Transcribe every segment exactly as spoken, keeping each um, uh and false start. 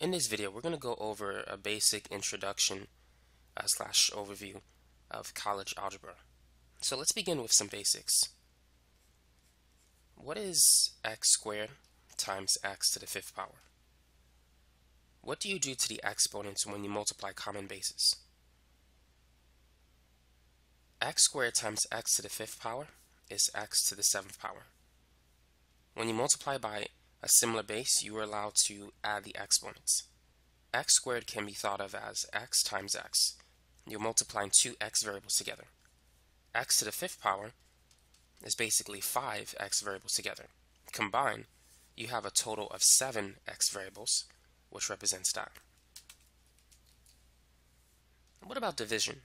In this video, we're going to go over a basic introduction uh, slash overview of college algebra. So let's begin with some basics. What is x squared times x to the fifth power? What do you do to the exponents when you multiply common bases? X squared times x to the fifth power is x to the seventh power. When you multiply by a similar base, you are allowed to add the exponents. X squared can be thought of as x times x. You're multiplying two x variables together. X to the fifth power is basically five x variables together. Combined, you have a total of seven x variables, which represents that. What about division?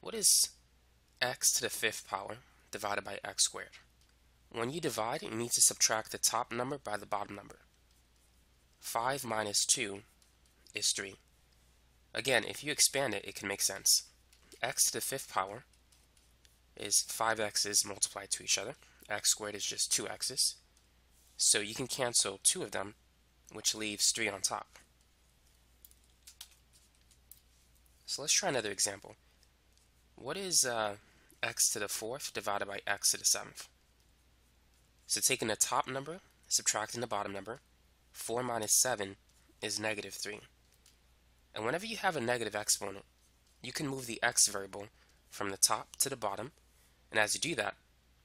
What is x to the fifth power divided by x squared? When you divide, you need to subtract the top number by the bottom number. five minus two is three. Again, if you expand it, it can make sense. X to the fifth power is five x's multiplied to each other. X squared is just two x's. So you can cancel two of them, which leaves three on top. So let's try another example. What is uh, x to the fourth divided by x to the seventh? So taking the top number, subtracting the bottom number, four minus seven is negative three. And whenever you have a negative exponent, you can move the x variable from the top to the bottom, and as you do that,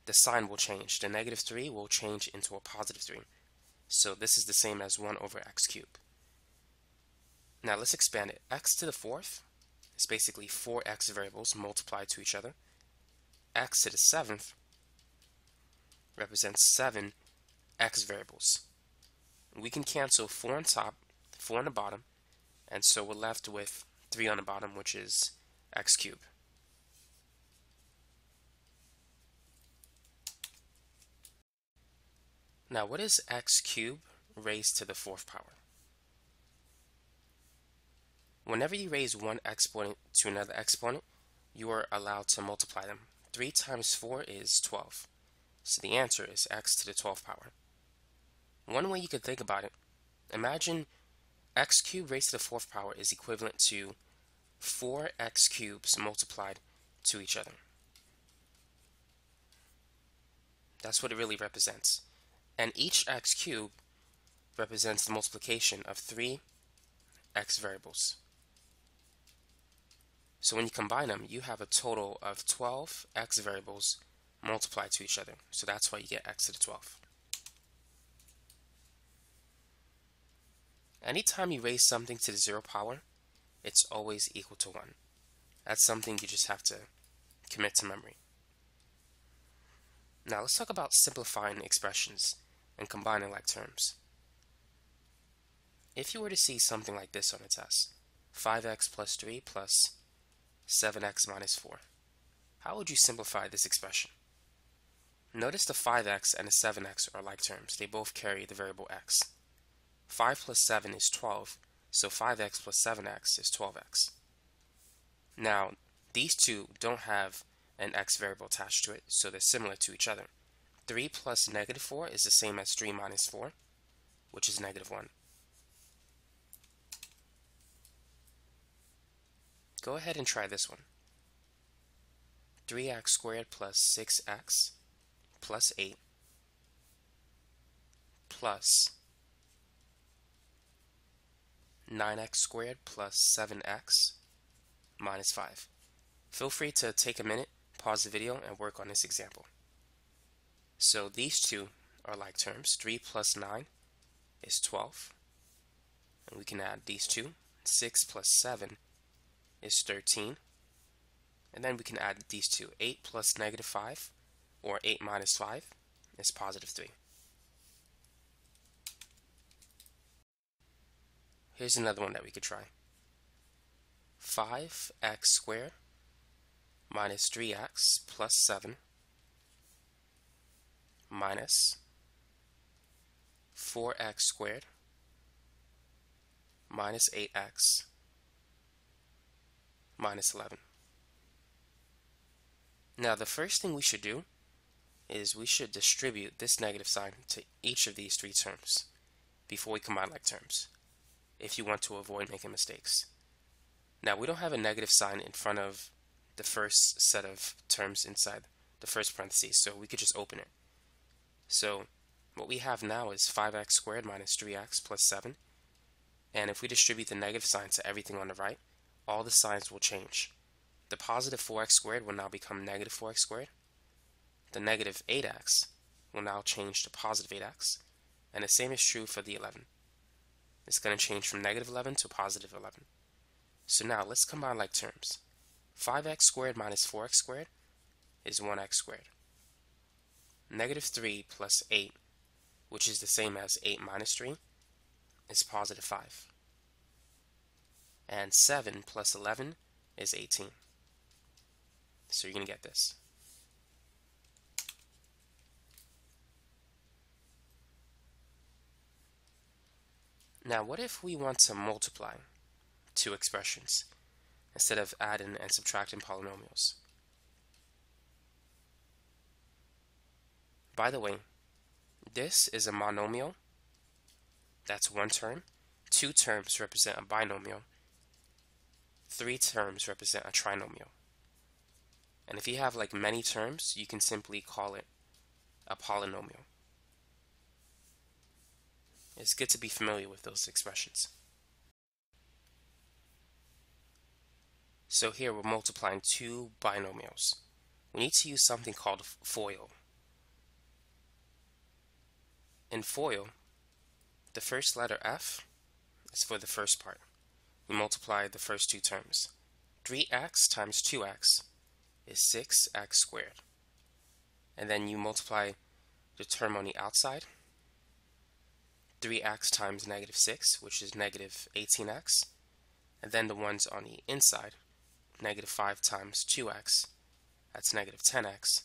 the sign will change. The negative three will change into a positive three. So this is the same as one over x cubed. Now let's expand it. X to the fourth is basically four x variables multiplied to each other. X to the seventh represents seven x variables. We can cancel four on top, four on the bottom, and so we're left with three on the bottom, which is x cubed. Now, what is x cubed raised to the fourth power? Whenever you raise one exponent to another exponent, you are allowed to multiply them. three times four is twelve. So the answer is x to the twelfth power. One way you could think about it, imagine x cubed raised to the fourth power is equivalent to four x cubes multiplied to each other. That's what it really represents. And each x cubed represents the multiplication of three x variables. So when you combine them, you have a total of twelve x variables multiply to each other. So that's why you get x to the twelfth. Anytime you raise something to the zero power, it's always equal to one. That's something you just have to commit to memory. Now let's talk about simplifying expressions and combining like terms. If you were to see something like this on a test, five x plus three plus seven x minus four, how would you simplify this expression? Notice the five x and the seven x are like terms. They both carry the variable x. five plus seven is twelve, so five x plus seven x is twelve x. Now, these two don't have an x variable attached to it, so they're similar to each other. three plus negative four is the same as three minus four, which is negative one. Go ahead and try this one. three x squared plus six x plus eight plus nine x squared plus seven x minus five. Feel free to take a minute, pause the video, and work on this example. So these two are like terms. three plus nine is twelve. And we can add these two. six plus seven is thirteen. And then we can add these two. eight plus negative five, or eight minus five, is positive three. Here's another one that we could try. five x squared minus three x plus seven minus four x squared minus eight x minus eleven. Now, the first thing we should do is we should distribute this negative sign to each of these three terms before we combine like terms. if you want to avoid making mistakes. Now, we don't have a negative sign in front of the first set of terms inside the first parentheses, so we could just open it. So what we have now is five x squared minus three x plus seven. And if we distribute the negative signs to everything on the right, all the signs will change. The positive four x squared will now become negative four x squared. The negative eight x will now change to positive eight x. And the same is true for the eleven. It's going to change from negative eleven to positive eleven. So now let's combine like terms. five x squared minus four x squared is one x squared. Negative three plus eight, which is the same as eight minus three, is positive five. And seven plus eleven is eighteen. So you're going to get this. Now, what if we want to multiply two expressions instead of adding and subtracting polynomials? By the way, this is a monomial. That's one term. Two terms represent a binomial. Three terms represent a trinomial. And if you have like many terms, you can simply call it a polynomial. It's good to be familiar with those expressions. So here we're multiplying two binomials. We need to use something called FOIL. In FOIL, the first letter F is for the first part. We multiply the first two terms. three x times two x is six x squared. And then you multiply the term on the outside. three x times negative six, which is negative eighteen x. And then the ones on the inside, negative five times two x, that's negative ten x.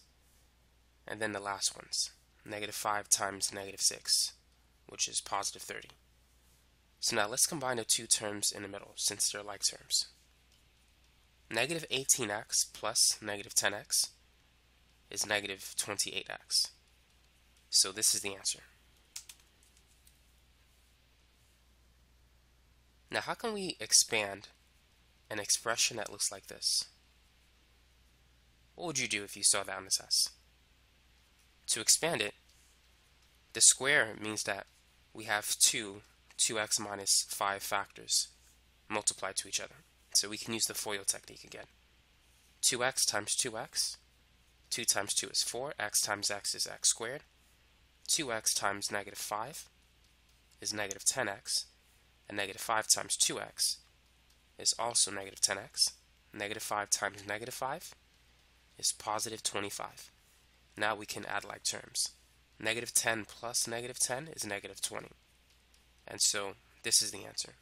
And then the last ones, negative five times negative six, which is positive thirty. So now let's combine the two terms in the middle, since they're like terms. Negative eighteen x plus negative ten x is negative twenty-eight x. So this is the answer. Now, how can we expand an expression that looks like this? What would you do if you saw that on this S? To expand it, the square means that we have two two x minus five factors multiplied to each other. So we can use the FOIL technique again. two x times two x. two times two is four. X times x is x squared. two x times negative five is negative ten x. And negative five times two x is also negative ten x. Negative five times negative five is positive twenty-five. Now we can add like terms. Negative ten plus negative ten is negative twenty. And so this is the answer.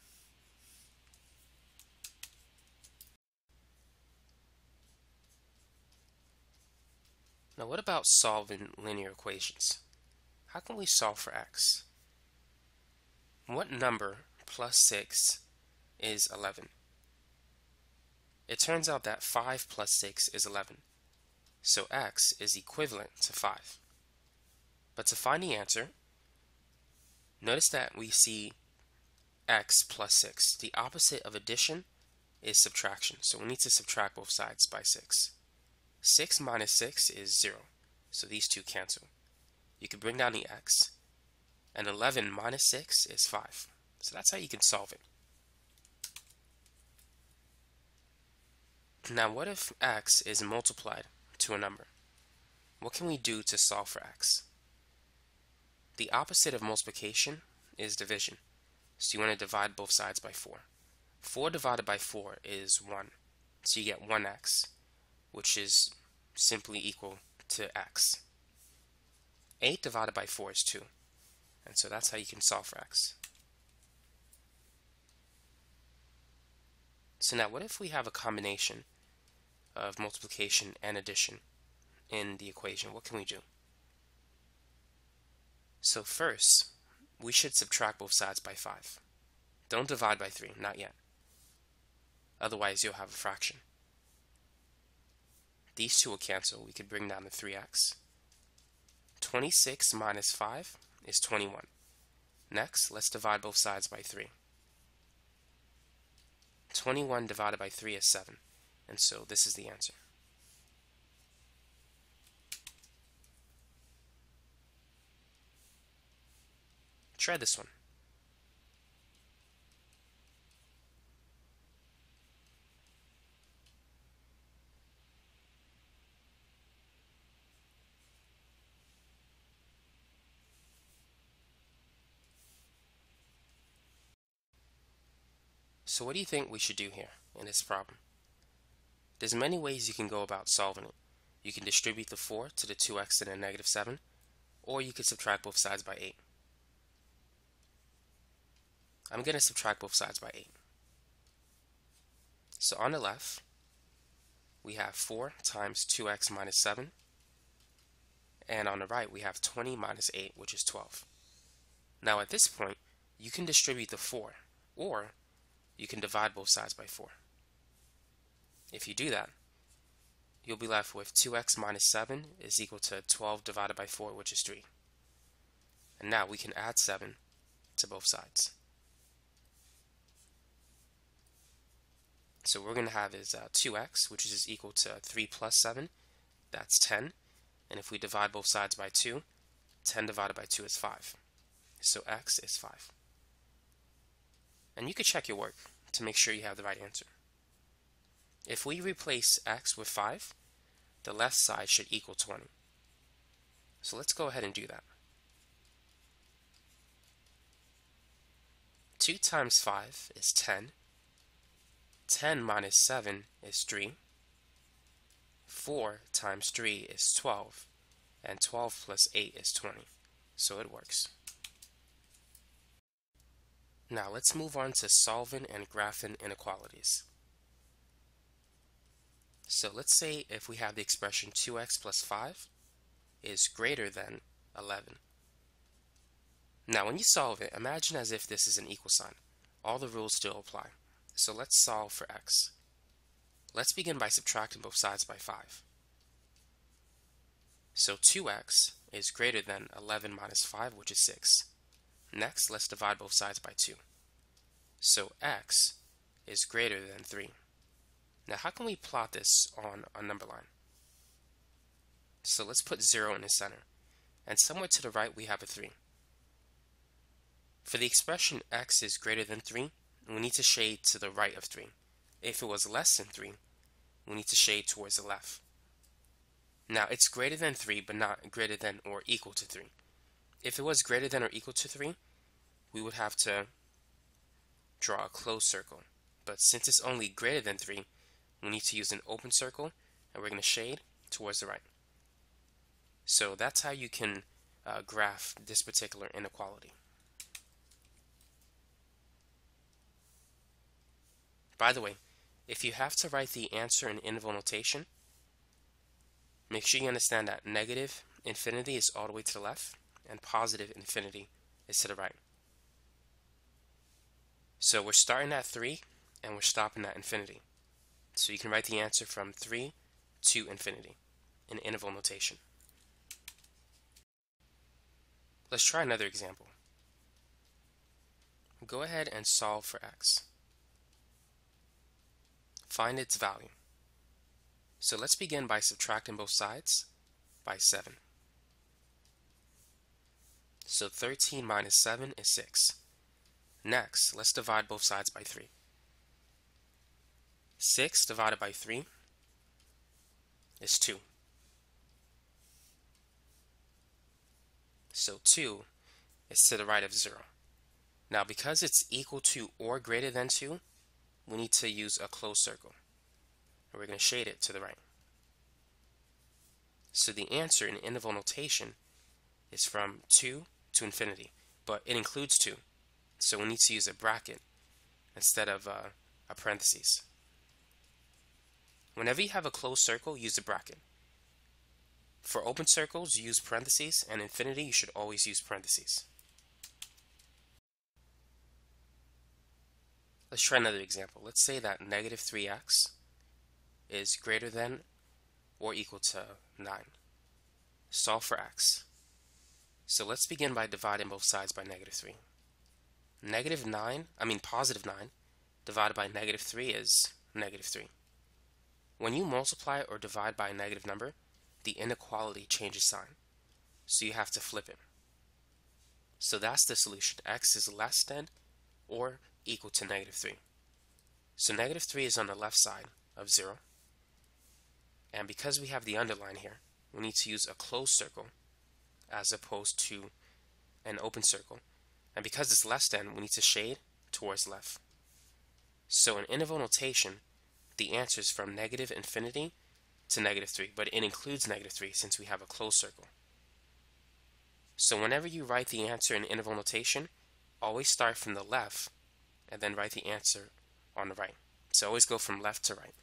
Now, what about solving linear equations? How can we solve for x? What number plus six is eleven? It turns out that five plus six is eleven. So x is equivalent to five. But to find the answer, notice that we see x plus six. The opposite of addition is subtraction. So we need to subtract both sides by six. six minus six is zero. So these two cancel. You can bring down the x. And eleven minus six is five. So that's how you can solve it. Now, what if x is multiplied to a number? What can we do to solve for x? The opposite of multiplication is division. So you want to divide both sides by four. four divided by four is one. So you get one x, which is simply equal to x. eight divided by four is two. And so that's how you can solve for x. So now, what if we have a combination of multiplication and addition in the equation? What can we do? So first, we should subtract both sides by five. Don't divide by three, not yet. Otherwise, you'll have a fraction. These two will cancel. We could bring down the three x. twenty-six minus five is twenty-one. Next, let's divide both sides by three. twenty-one divided by three is seven. And so this is the answer. Try this one. So what do you think we should do here in this problem? There's many ways you can go about solving it. You can distribute the four to the two x and the negative seven, or you could subtract both sides by eight. I'm going to subtract both sides by eight. So on the left, we have four times two x minus seven, and on the right we have twenty minus eight, which is twelve. Now at this point, you can distribute the four, or you can divide both sides by four. If you do that, you'll be left with two x minus seven is equal to twelve divided by four, which is three. And now we can add seven to both sides. So what we're going to have is uh, two x, which is equal to three plus seven, that's ten. And if we divide both sides by two, ten divided by two is five. So x is five. And you could check your work to make sure you have the right answer. If we replace x with five, the left side should equal twenty. So let's go ahead and do that. two times five is ten. ten minus seven is three. four times three is twelve. And twelve plus eight is twenty. So it works. Now let's move on to solving and graphing inequalities. So let's say if we have the expression two x plus five is greater than eleven. Now when you solve it, imagine as if this is an equal sign. All the rules still apply. So let's solve for x. Let's begin by subtracting both sides by five. So two x is greater than eleven minus five, which is six. Next, let's divide both sides by two. So x is greater than three. Now how can we plot this on a number line? So let's put zero in the center. And somewhere to the right we have a three. For the expression x is greater than three, we need to shade to the right of three. If it was less than three, we need to shade towards the left. Now it's greater than three, but not greater than or equal to three. If it was greater than or equal to three, we would have to draw a closed circle. But since it's only greater than three, we need to use an open circle, and we're going to shade towards the right. So that's how you can uh, graph this particular inequality. By the way, if you have to write the answer in interval notation, make sure you understand that negative infinity is all the way to the left, and positive infinity is to the right. So we're starting at three and we're stopping at infinity. So you can write the answer from three to infinity in interval notation. Let's try another example. Go ahead and solve for x. Find its value. So let's begin by subtracting both sides by seven. So thirteen minus seven is six. Next, let's divide both sides by three. six divided by three is two. So two is to the right of zero. Now because it's equal to or greater than two, we need to use a closed circle. And we're going to shade it to the right. So the answer in interval notation is from two to infinity, but it includes two, so we need to use a bracket instead of uh, a parentheses. Whenever you have a closed circle, use a bracket. For open circles, use parentheses, and infinity, you should always use parentheses. Let's try another example. Let's say that negative three x is greater than or equal to nine. Solve for x. So let's begin by dividing both sides by negative three. Negative nine, I mean positive nine, divided by negative three is negative three. When you multiply or divide by a negative number, the inequality changes sign, so you have to flip it. So that's the solution. X is less than or equal to negative three. So negative three is on the left side of zero. And because we have the underline here, we need to use a closed circle as opposed to an open circle. And because it's less than, we need to shade towards left. So in interval notation, the answer is from negative infinity to negative three, but it includes negative three since we have a closed circle. So whenever you write the answer in interval notation, always start from the left and then write the answer on the right. So always go from left to right.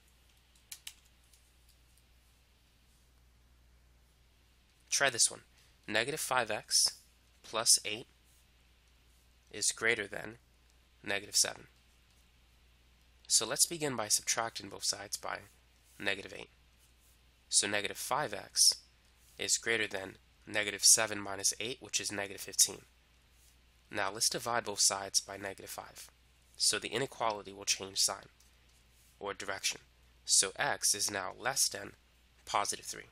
Try this one. Negative five x plus eight is greater than negative seven. So let's begin by subtracting both sides by negative eight. So negative five x is greater than negative seven minus eight, which is negative fifteen. Now let's divide both sides by negative five. So the inequality will change sign or direction. So x is now less than positive three.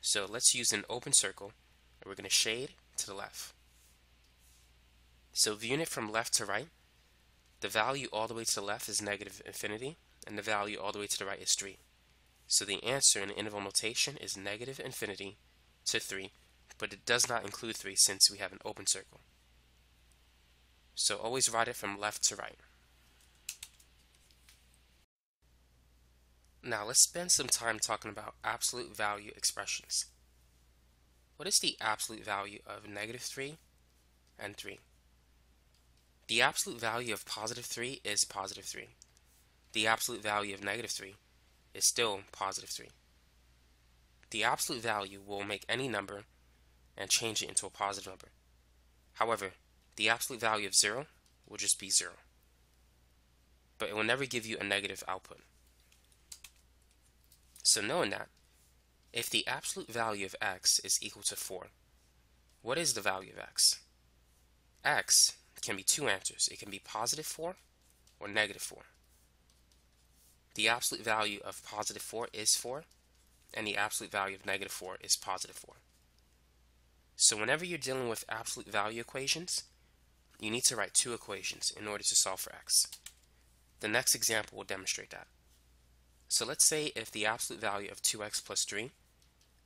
So let's use an open circle, and we're going to shade to the left. So viewing it from left to right, the value all the way to the left is negative infinity, and the value all the way to the right is three. So the answer in interval notation is negative infinity to three, but it does not include three since we have an open circle. So always write it from left to right. Now let's spend some time talking about absolute value expressions. What is the absolute value of negative three and three? The absolute value of positive three is positive three. The absolute value of negative three is still positive three. The absolute value will make any number and change it into a positive number. However, the absolute value of zero will just be zero. But it will never give you a negative output. So knowing that, if the absolute value of x is equal to four, what is the value of x? X can be two answers. It can be positive four or negative four. The absolute value of positive four is four, and the absolute value of negative four is positive four. So whenever you're dealing with absolute value equations, you need to write two equations in order to solve for x. The next example will demonstrate that. So let's say if the absolute value of two x plus three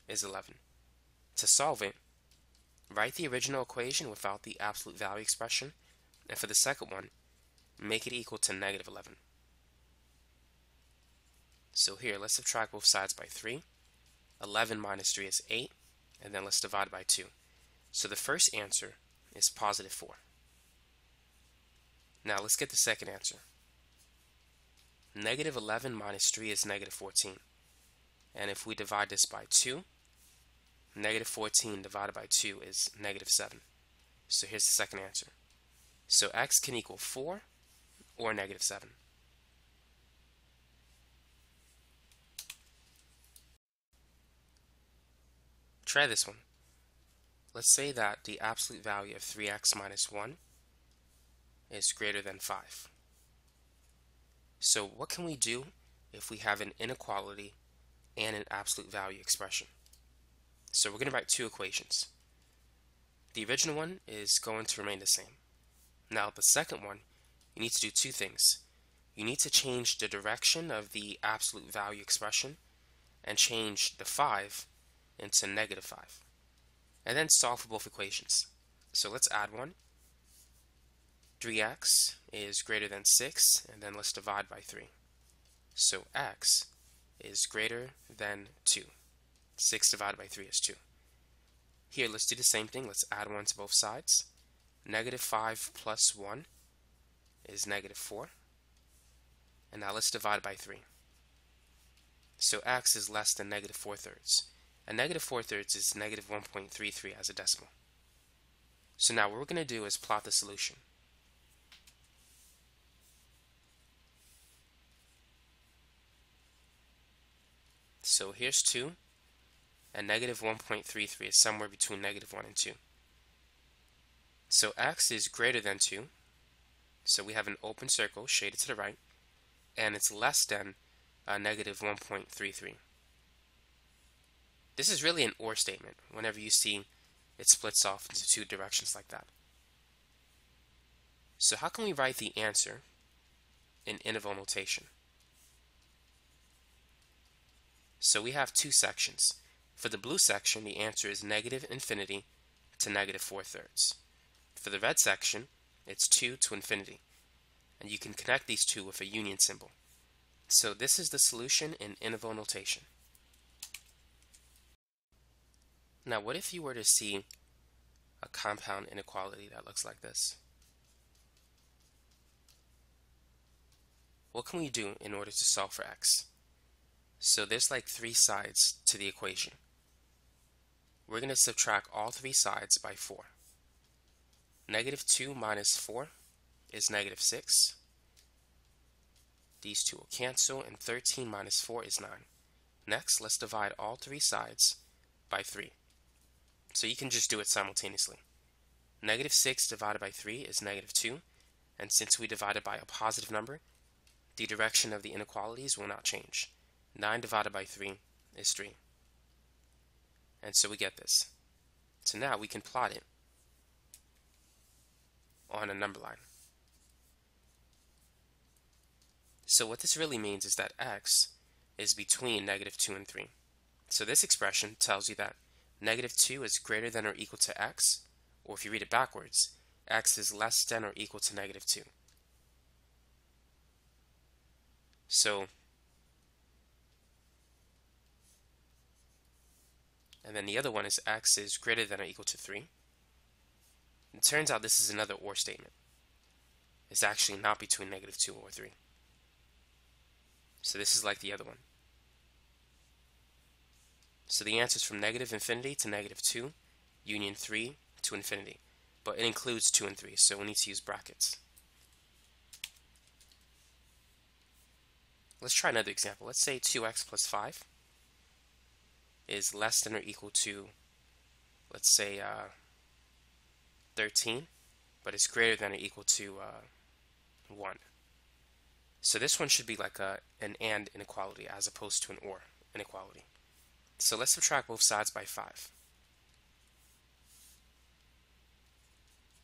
is eleven. To solve it, write the original equation without the absolute value expression, and for the second one, make it equal to negative eleven. So here, let's subtract both sides by three. eleven minus three is eight, and then let's divide by two. So the first answer is positive four. Now let's get the second answer. Negative eleven minus three is negative fourteen. And if we divide this by two, negative fourteen divided by two is negative seven. So here's the second answer. So x can equal four or negative seven. Try this one. Let's say that the absolute value of three x minus one is greater than five. So what can we do if we have an inequality and an absolute value expression? So we're going to write two equations. The original one is going to remain the same. Now the second one, you need to do two things. You need to change the direction of the absolute value expression and change the five into negative five. And then solve for both equations. So let's add one. three x is greater than six, and then let's divide by three. So x is greater than two. six divided by three is two. Here, let's do the same thing. Let's add one to both sides. Negative five plus one is negative four. And now let's divide by three. So x is less than negative four thirds. And negative four thirds is negative one point three three as a decimal. So now what we're going to do is plot the solution. So here's two. And negative one point three three is somewhere between negative one and two. So x is greater than two, so we have an open circle shaded to the right, and it's less than uh, negative one point three three. This is really an or statement whenever you see it splits off into two directions like that. So how can we write the answer in interval notation? So we have two sections. For the blue section, the answer is negative infinity to negative four thirds. For the red section, it's two to infinity. And you can connect these two with a union symbol. So this is the solution in interval notation. Now what if you were to see a compound inequality that looks like this? What can we do in order to solve for x? So there's like three sides to the equation. We're going to subtract all three sides by four. Negative two minus four is negative six. These two will cancel, and thirteen minus four is nine. Next, let's divide all three sides by three. So you can just do it simultaneously. Negative six divided by three is negative two, and since we divided by a positive number, the direction of the inequalities will not change. nine divided by three is three. And so we get this. So now we can plot it on a number line. So what this really means is that x is between negative two and three. So this expression tells you that negative two is greater than or equal to x, or if you read it backwards, x is less than or equal to negative two. So, and then the other one is x is greater than or equal to three. It turns out this is another or statement. It's actually not between negative two or three. So this is like the other one. So the answer is from negative infinity to negative two, union three to infinity. But it includes two and three, so we need to use brackets. Let's try another example. Let's say two x plus five is less than or equal to, let's say, uh, thirteen, but it's greater than or equal to uh, one. So this one should be like a, an and inequality as opposed to an or inequality. So let's subtract both sides by five.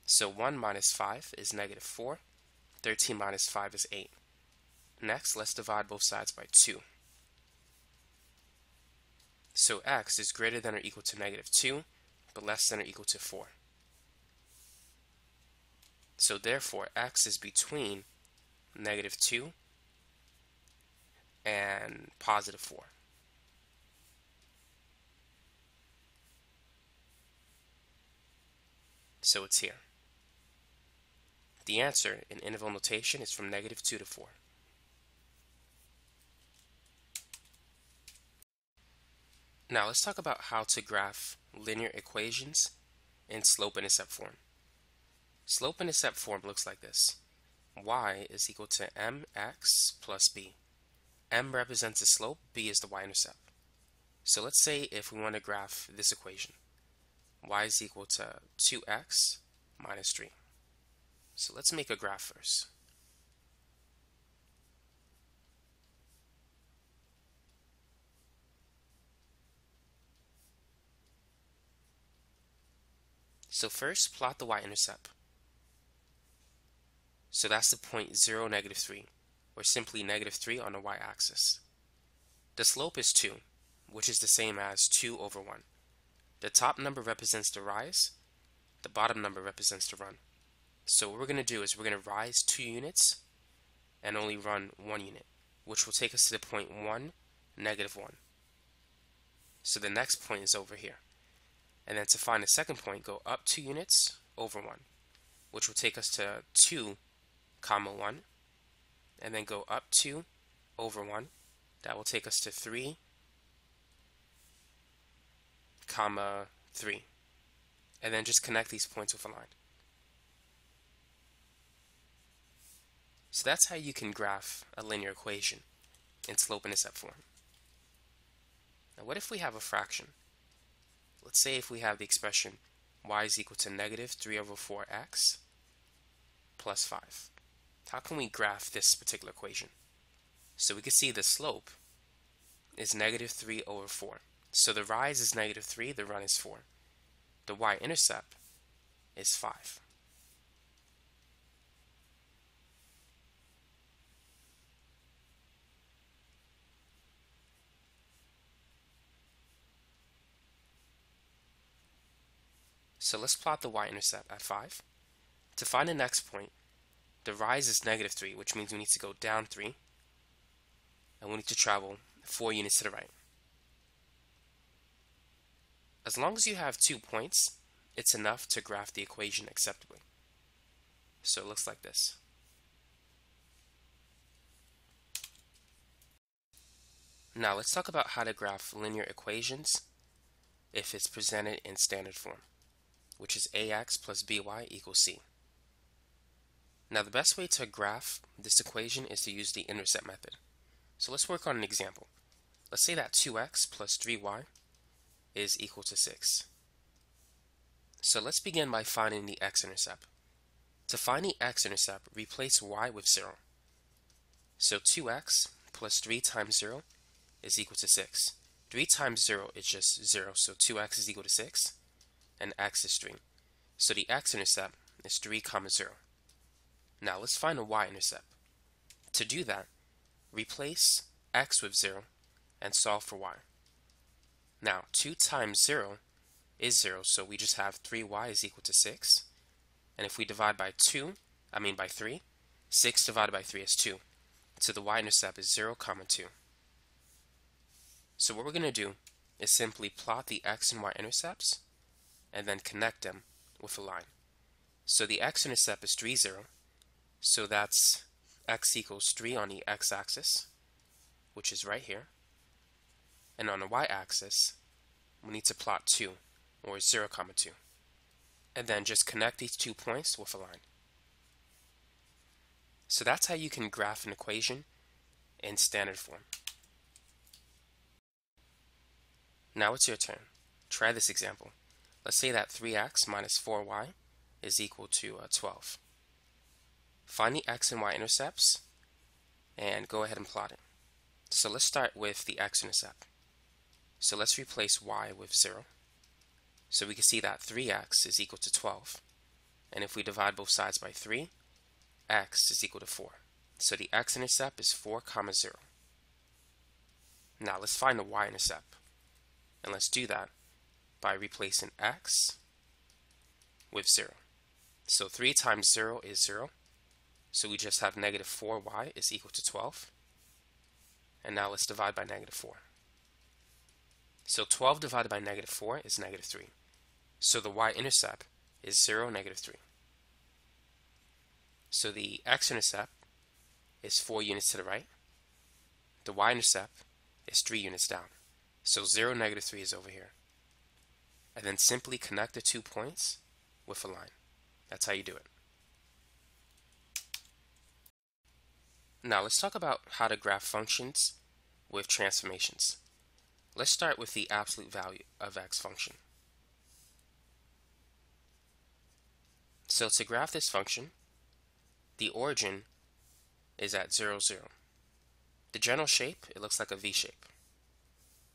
So one minus five is negative four. thirteen minus five is eight. Next, let's divide both sides by two. So x is greater than or equal to negative two, but less than or equal to four. So therefore, x is between negative two and positive four. So it's here. The answer in interval notation is from negative two to four. Now let's talk about how to graph linear equations in slope-intercept form. Slope-intercept form looks like this. Y is equal to mx plus b. M represents the slope, b is the y-intercept. So let's say if we want to graph this equation, y is equal to two x minus three. So let's make a graph first. So first, plot the y-intercept. So that's the point zero, negative three, or simply negative three on the y-axis. The slope is two, which is the same as two over one. The top number represents the rise, the bottom number represents the run. So what we're going to do is we're going to rise two units and only run one unit, which will take us to the point one, negative one. So the next point is over here. And then to find the second point, go up two units over one, which will take us to two, comma one. And then go up two over one. That will take us to three, comma three. And then just connect these points with a line. So that's how you can graph a linear equation in slope-intercept form. Now what if we have a fraction? Let's say if we have the expression y is equal to negative three over four x plus five. How can we graph this particular equation? So we can see the slope is negative three over four. So the rise is negative three, the run is four. The y-intercept is five. So let's plot the y-intercept at five. To find the next point, the rise is negative three, which means we need to go down three, and we need to travel four units to the right. As long as you have two points, it's enough to graph the equation acceptably. So it looks like this. Now let's talk about how to graph linear equations if it's presented in standard form, which is ax plus by equals c. Now the best way to graph this equation is to use the intercept method. So let's work on an example. Let's say that two x plus three y is equal to six. So let's begin by finding the x-intercept. To find the x-intercept, replace y with zero. So two x plus three times zero is equal to six. three times zero is just zero, so two x is equal to six. And x is three. So the x-intercept is three comma zero. Now let's find a y-intercept. To do that, replace x with zero and solve for y. Now two times zero is zero, so we just have three y is equal to six. And if we divide by two, I mean by three, six divided by three is two. So the y-intercept is zero comma two. So what we're going to do is simply plot the x and y-intercepts and then connect them with a line. So the x-intercept is three, zero, so that's x equals three on the x-axis, which is right here, and on the y-axis we need to plot two, or zero comma two, and then just connect these two points with a line. So that's how you can graph an equation in standard form. Now it's your turn. Try this example. Let's say that three x minus four y is equal to uh, twelve. Find the x and y intercepts and go ahead and plot it. So let's start with the x-intercept. So let's replace y with zero. So we can see that three x is equal to twelve. And if we divide both sides by three, x is equal to four. So the x-intercept is four comma zero. Now let's find the y-intercept. And let's do that by replacing x with zero. So three times zero is zero. So we just have negative four y is equal to twelve. And now let's divide by negative four. So twelve divided by negative four is negative three. So the y-intercept is zero, negative three. So the x-intercept is four units to the right. The y-intercept is three units down. So zero, negative three is over here. And then simply connect the two points with a line. That's how you do it. Now let's talk about how to graph functions with transformations. Let's start with the absolute value of x function. So to graph this function, the origin is at zero, zero. The general shape, it looks like a V shape.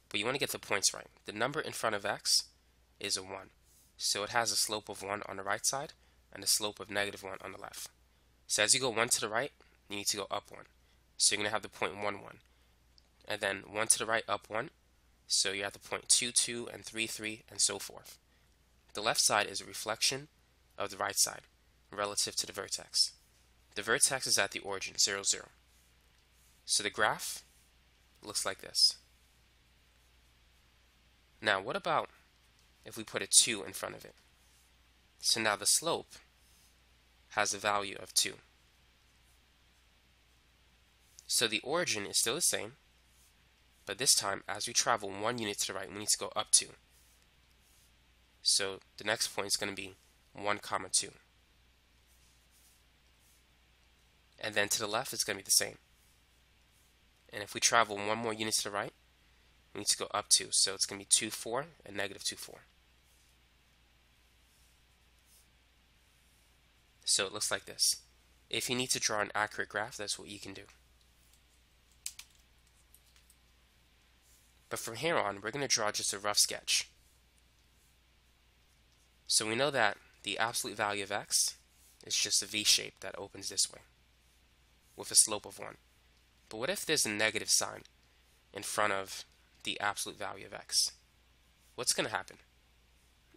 But you want to get the points right. The number in front of x is a one. So it has a slope of one on the right side and a slope of negative one on the left. So as you go one to the right, you need to go up one. So you're going to have the point one, one. And then one to the right, up one. So you have the point two, two, and three, three, and so forth. The left side is a reflection of the right side relative to the vertex. The vertex is at the origin, zero, zero. So the graph looks like this. Now what about if we put a two in front of it? So now the slope has a value of two. So the origin is still the same, but this time as we travel one unit to the right, we need to go up two. So the next point is going to be one comma two. And then to the left it's going to be the same. And if we travel one more unit to the right, we need to go up two. So it's going to be two, four, and negative two, four. So it looks like this. If you need to draw an accurate graph, that's what you can do. But from here on, we're going to draw just a rough sketch. So we know that the absolute value of x is just a V-shape that opens this way with a slope of one. But what if there's a negative sign in front of the absolute value of x? What's going to happen?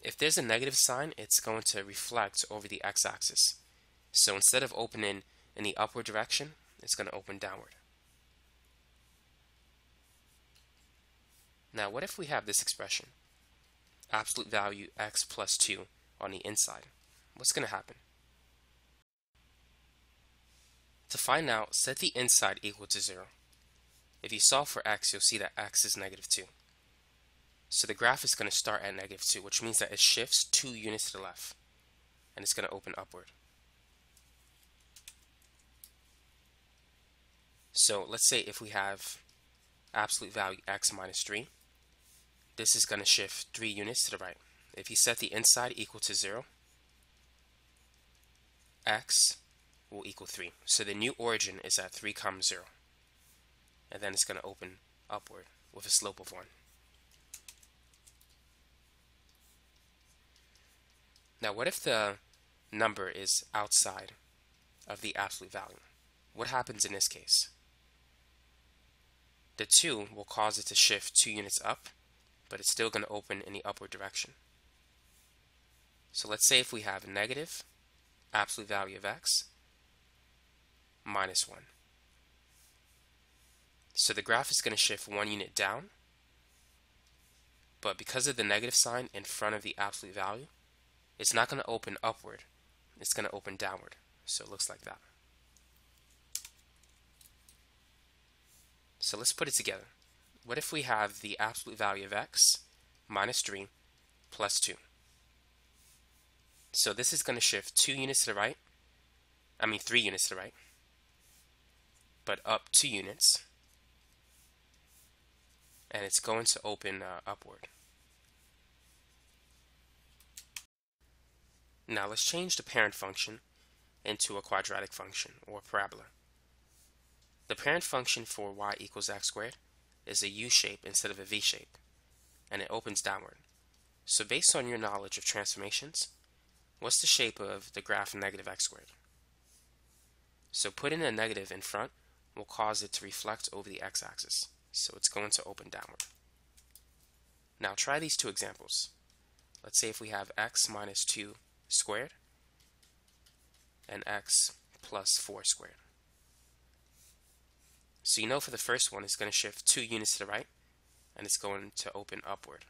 If there's a negative sign, it's going to reflect over the x-axis. So instead of opening in the upward direction, it's going to open downward. Now what if we have this expression, absolute value x plus two on the inside? What's going to happen? To find out, set the inside equal to zero. If you solve for x, you'll see that x is negative two. So the graph is going to start at negative two, which means that it shifts two units to the left, and it's going to open upward. So let's say if we have absolute value x minus three, this is going to shift three units to the right. If you set the inside equal to zero, x will equal three. So the new origin is at three comma zero. And then it's going to open upward with a slope of one. Now what if the number is outside of the absolute value? What happens in this case? The two will cause it to shift two units up, but it's still going to open in the upward direction. So let's say if we have a negative absolute value of x minus one. So the graph is going to shift one unit down, but because of the negative sign in front of the absolute value, it's not going to open upward, it's going to open downward. So it looks like that. So let's put it together. What if we have the absolute value of x minus three plus two? So this is going to shift two units to the right, I mean three units to the right, but up two units. And it's going to open uh, upward. Now let's change the parent function into a quadratic function or parabola. The parent function for y equals x squared is a U shape instead of a V shape, and it opens downward. So based on your knowledge of transformations, what's the shape of the graph negative x squared? So putting a negative in front will cause it to reflect over the x-axis. So it's going to open downward. Now try these two examples. Let's say if we have x minus two squared and x plus four squared. So you know for the first one it's going to shift two units to the right and it's going to open upward.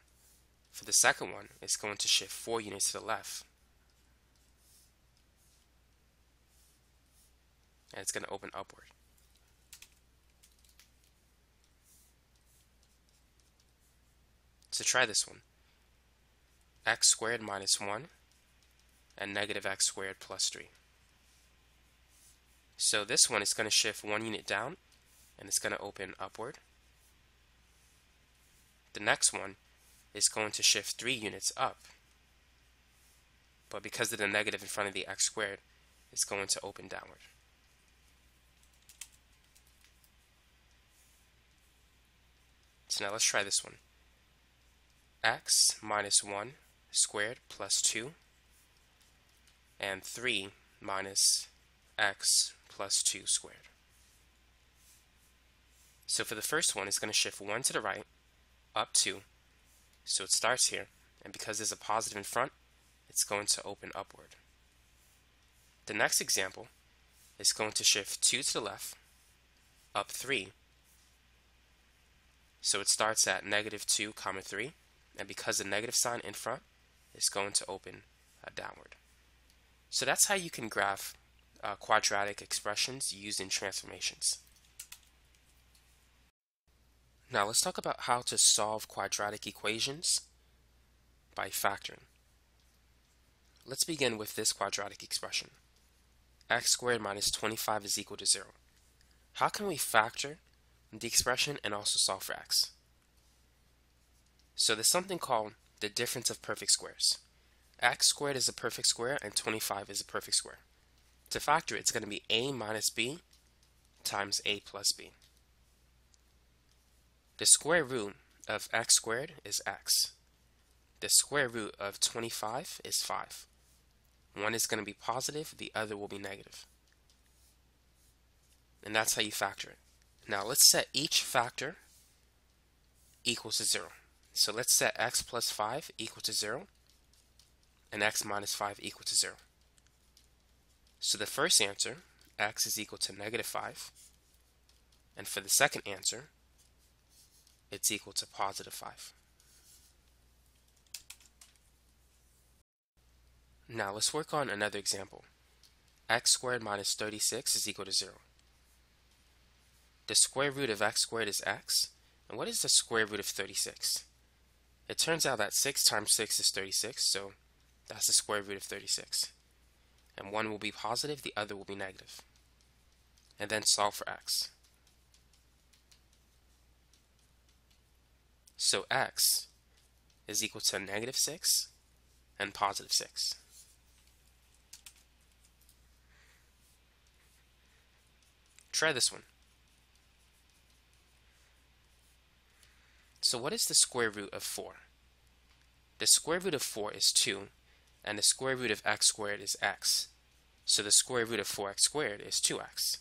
For the second one it's going to shift four units to the left and it's going to open upward. So try this one, x squared minus one and negative x squared plus three. So this one is going to shift one unit down and it's going to open upward. The next one is going to shift three units up, but because of the negative in front of the x squared, it's going to open downward. So now let's try this one, x minus one squared plus two and three minus x plus two squared. So for the first one, it's going to shift one to the right, up two, so it starts here, and because there's a positive in front, it's going to open upward. The next example is going to shift two to the left, up three, so it starts at negative two comma three, and because the negative sign in front, it's going to open uh, downward. So that's how you can graph uh, quadratic expressions used in transformations. Now let's talk about how to solve quadratic equations by factoring. Let's begin with this quadratic expression. X squared minus twenty-five is equal to zero. How can we factor the expression and also solve for x? So there's something called the difference of perfect squares. X squared is a perfect square and twenty-five is a perfect square. To factor it, it's going to be a minus b times a plus b. The square root of x squared is x. The square root of twenty-five is five. One is going to be positive, the other will be negative. And that's how you factor it. Now let's set each factor equals to zero. So let's set x plus five equal to zero and x minus five equal to zero. So the first answer, x is equal to negative five. And for the second answer, it's equal to positive five. Now let's work on another example. X squared minus thirty-six is equal to zero. The square root of x squared is x. And what is the square root of thirty-six? It turns out that six times six is thirty-six, so that's the square root of thirty-six. And one will be positive, the other will be negative. And then solve for x. So x is equal to negative six and positive six. Try this one. So what is the square root of four? The square root of four is two, and the square root of x squared is x. So the square root of four x squared is two x.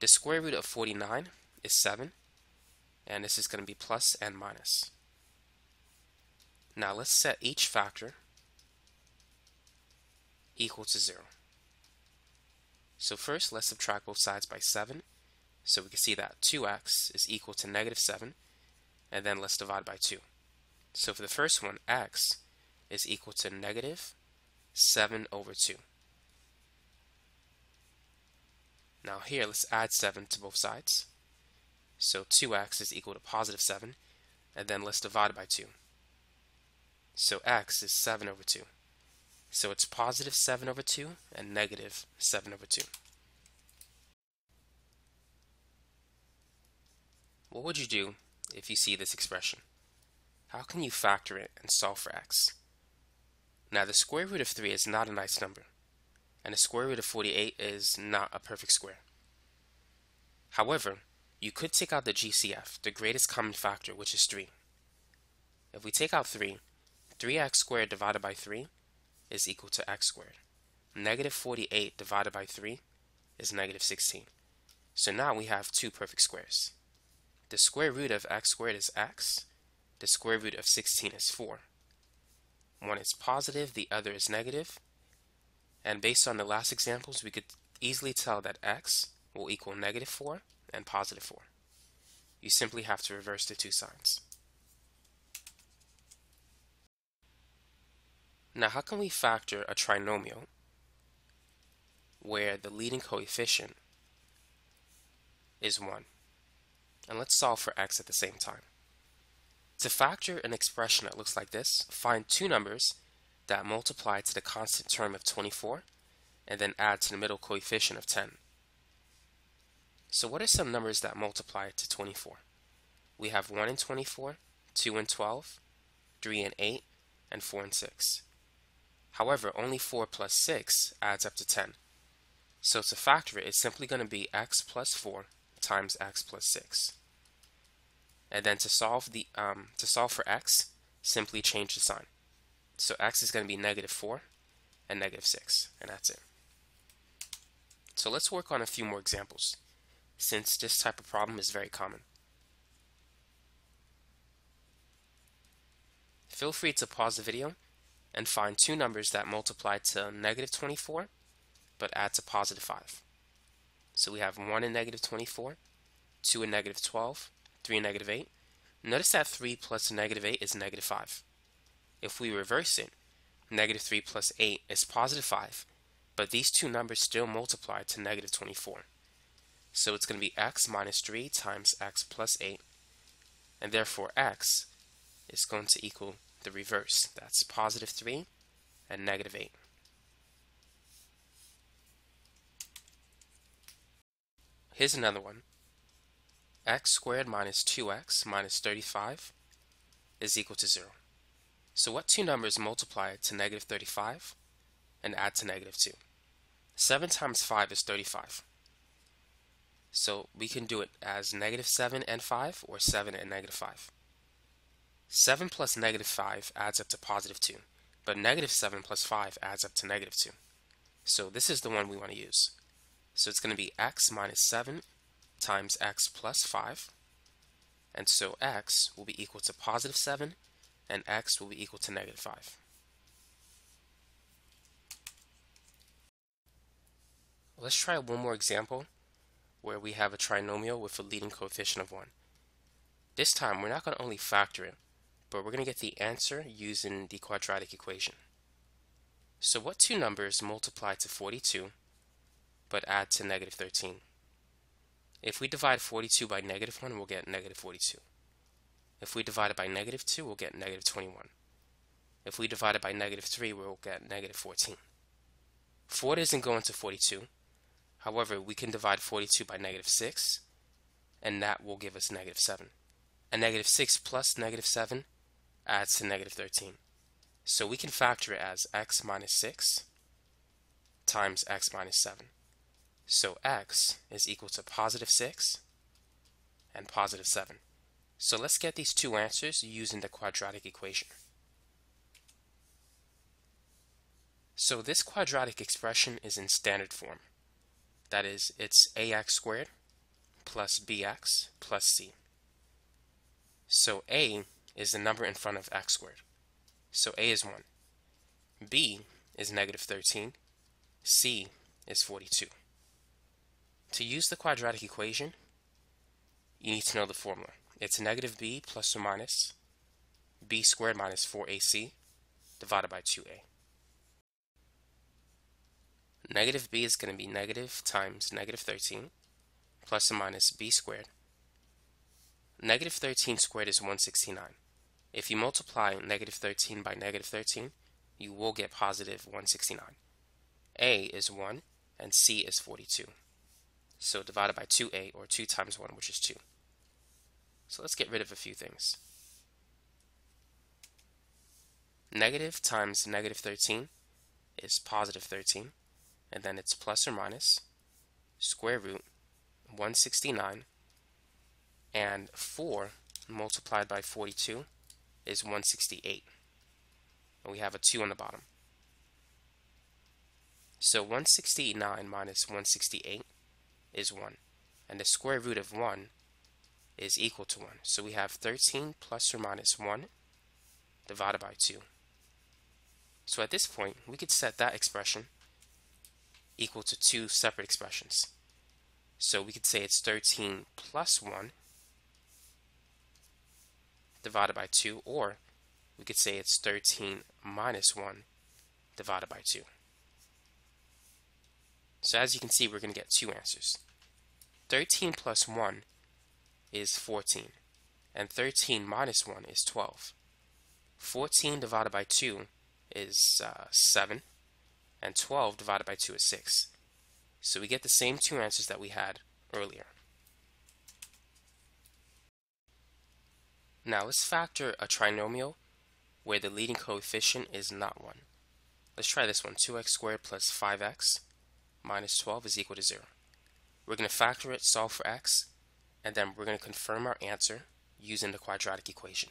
The square root of forty-nine is seven, and this is going to be plus and minus. Now let's set each factor equal to zero. So first let's subtract both sides by seven. So we can see that two x is equal to negative seven, and then let's divide by two. So for the first one, x is equal to negative seven over two. Now here let's add seven to both sides. So two x is equal to positive seven, and then let's divide by two. So x is seven over two. So it's positive seven over two and negative seven over two. What would you do if you see this expression? How can you factor it and solve for x? Now the square root of three is not a nice number, and the square root of forty-eight is not a perfect square. However, you could take out the G C F, the greatest common factor, which is three. If we take out three, three x squared divided by three is equal to x squared. Negative forty-eight divided by three is negative sixteen. So now we have two perfect squares. The square root of x squared is x. The square root of sixteen is four. One is positive, the other is negative. And based on the last examples, we could easily tell that x will equal negative four and positive four. You simply have to reverse the two signs. Now how can we factor a trinomial where the leading coefficient is one? And let's solve for x at the same time. To factor an expression that looks like this, find two numbers that multiply to the constant term of twenty-four and then add to the middle coefficient of ten. So what are some numbers that multiply to twenty-four? We have one and twenty-four, two and twelve, three and eight, and four and six. However, only four plus six adds up to ten. So to factor it, it's simply going to be x plus four times x plus six. And then to solve the um, to solve for x, simply change the sign. So x is going to be negative four and negative six, and that's it. So let's work on a few more examples, since this type of problem is very common. Feel free to pause the video and find two numbers that multiply to negative twenty-four but add to positive five. So we have one and negative twenty-four, two and negative twelve, three and negative eight. Notice that three plus negative eight is negative five. If we reverse it, negative three plus eight is positive five, but these two numbers still multiply to negative twenty-four. So it's going to be x minus three times x plus eight, and therefore x is going to equal the reverse. That's positive three and negative eight. Here's another one. X squared minus two x minus thirty-five is equal to zero. So what two numbers multiply to negative thirty-five and add to negative two? seven times five is thirty-five. So we can do it as negative seven and five, or seven and negative five. seven plus negative five adds up to positive two, but negative seven plus five adds up to negative two. So this is the one we want to use. So it's going to be x minus seven times x plus five. And so x will be equal to positive seven, and x will be equal to negative five. Let's try one more example where we have a trinomial with a leading coefficient of one. This time we're not going to only factor it, but we're going to get the answer using the quadratic equation. So what two numbers multiply to forty-two but add to negative thirteen? If we divide forty-two by negative one, we'll get negative forty-two. If we divide it by negative two, we'll get negative twenty-one. If we divide it by negative three, we'll get negative fourteen. four doesn't go into forty-two. However, we can divide forty-two by negative six, and that will give us negative seven. And negative six plus negative seven adds to negative thirteen. So we can factor it as x minus six times x minus seven. So x is equal to positive six and positive seven. So let's get these two answers using the quadratic equation. So this quadratic expression is in standard form. That is, it's ax squared plus bx plus c. So a is the number in front of x squared. So a is one. b is negative thirteen. c is forty-two. To use the quadratic equation, you need to know the formula. It's negative b plus or minus b squared minus four a c divided by two a. Negative b is going to be negative times negative thirteen plus or minus b squared. Negative thirteen squared is one hundred sixty-nine. If you multiply negative thirteen by negative thirteen, you will get positive one hundred sixty-nine. A is one and c is forty-two. So divided by two a, or two times one, which is two. So let's get rid of a few things. Negative times negative thirteen is positive thirteen, and then it's plus or minus square root one hundred sixty-nine, and four multiplied by forty-two is one hundred sixty-eight, and we have a two on the bottom. So one hundred sixty-nine minus one hundred sixty-eight is one, and the square root of one is equal to one. So we have thirteen plus or minus one divided by two. So at this point, we could set that expression equal to two separate expressions. So we could say it's thirteen plus one divided by two, or we could say it's thirteen minus one divided by two. So as you can see, we're going to get two answers. thirteen plus one is fourteen, and thirteen minus one is twelve. fourteen divided by two is uh, seven, and twelve divided by two is six. So we get the same two answers that we had earlier. Now let's factor a trinomial where the leading coefficient is not one. Let's try this one. two x squared plus five x minus twelve is equal to zero. We're going to factor it, solve for x, and then we're going to confirm our answer using the quadratic equation.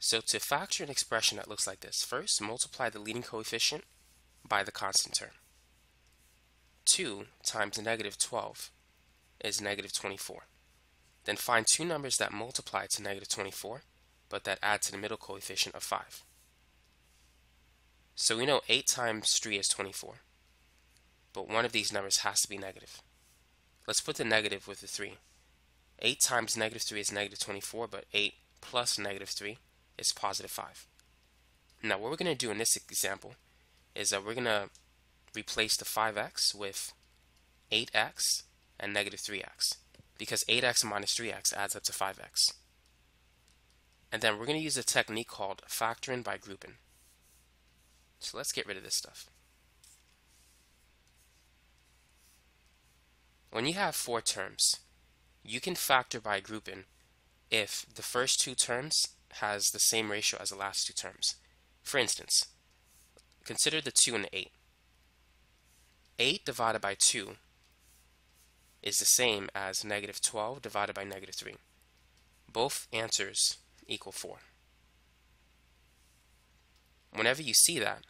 So to factor an expression that looks like this, first multiply the leading coefficient by the constant term. two times negative twelve is negative twenty-four. Then find two numbers that multiply to negative twenty-four, but that add to the middle coefficient of five. So we know eight times three is twenty-four, but one of these numbers has to be negative. Let's put the negative with the three. eight times negative three is negative twenty-four, but eight plus negative three is positive five. Now what we're going to do in this example is that we're going to replace the five x with eight x and negative three x, because eight x minus three x adds up to five x. And then we're going to use a technique called factoring by grouping. So let's get rid of this stuff. When you have four terms, you can factor by grouping if the first two terms has the same ratio as the last two terms. For instance, consider the two and the eight. eight divided by two is the same as negative twelve divided by negative three. Both answers equal four. Whenever you see that,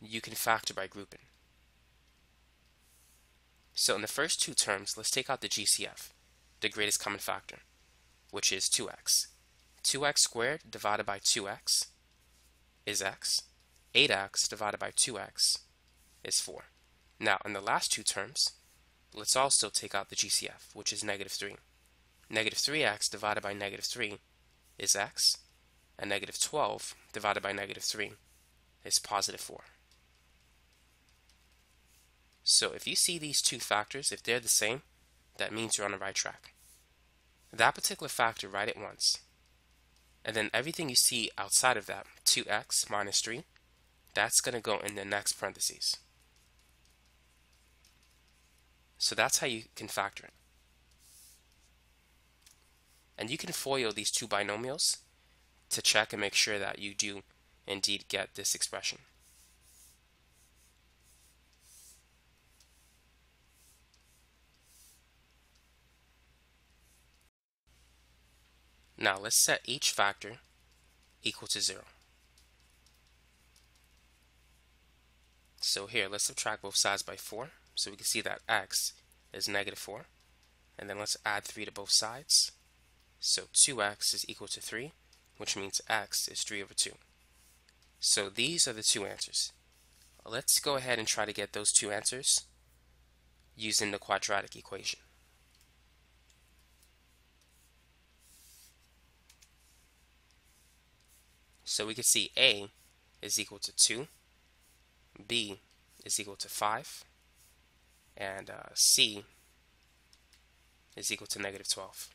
you can factor by grouping. So in the first two terms, let's take out the G C F, the greatest common factor, which is two x. two x squared divided by two x is x. eight x divided by two x is four. Now, in the last two terms, let's also take out the G C F, which is negative three. Negative three x divided by negative three is x, and negative twelve divided by negative three is positive four. So if you see these two factors, if they're the same, that means you're on the right track. That particular factor, write it once. And then everything you see outside of that, two x minus three, that's going to go in the next parentheses. So that's how you can factor it. And you can FOIL these two binomials to check and make sure that you do indeed get this expression. Now let's set each factor equal to zero. So here, let's subtract both sides by four. So we can see that x is negative four. And then let's add three to both sides. So two x is equal to three, which means x is three over two. So these are the two answers. Let's go ahead and try to get those two answers using the quadratic equation. So we can see a is equal to two, b is equal to five, and uh, c is equal to negative twelve.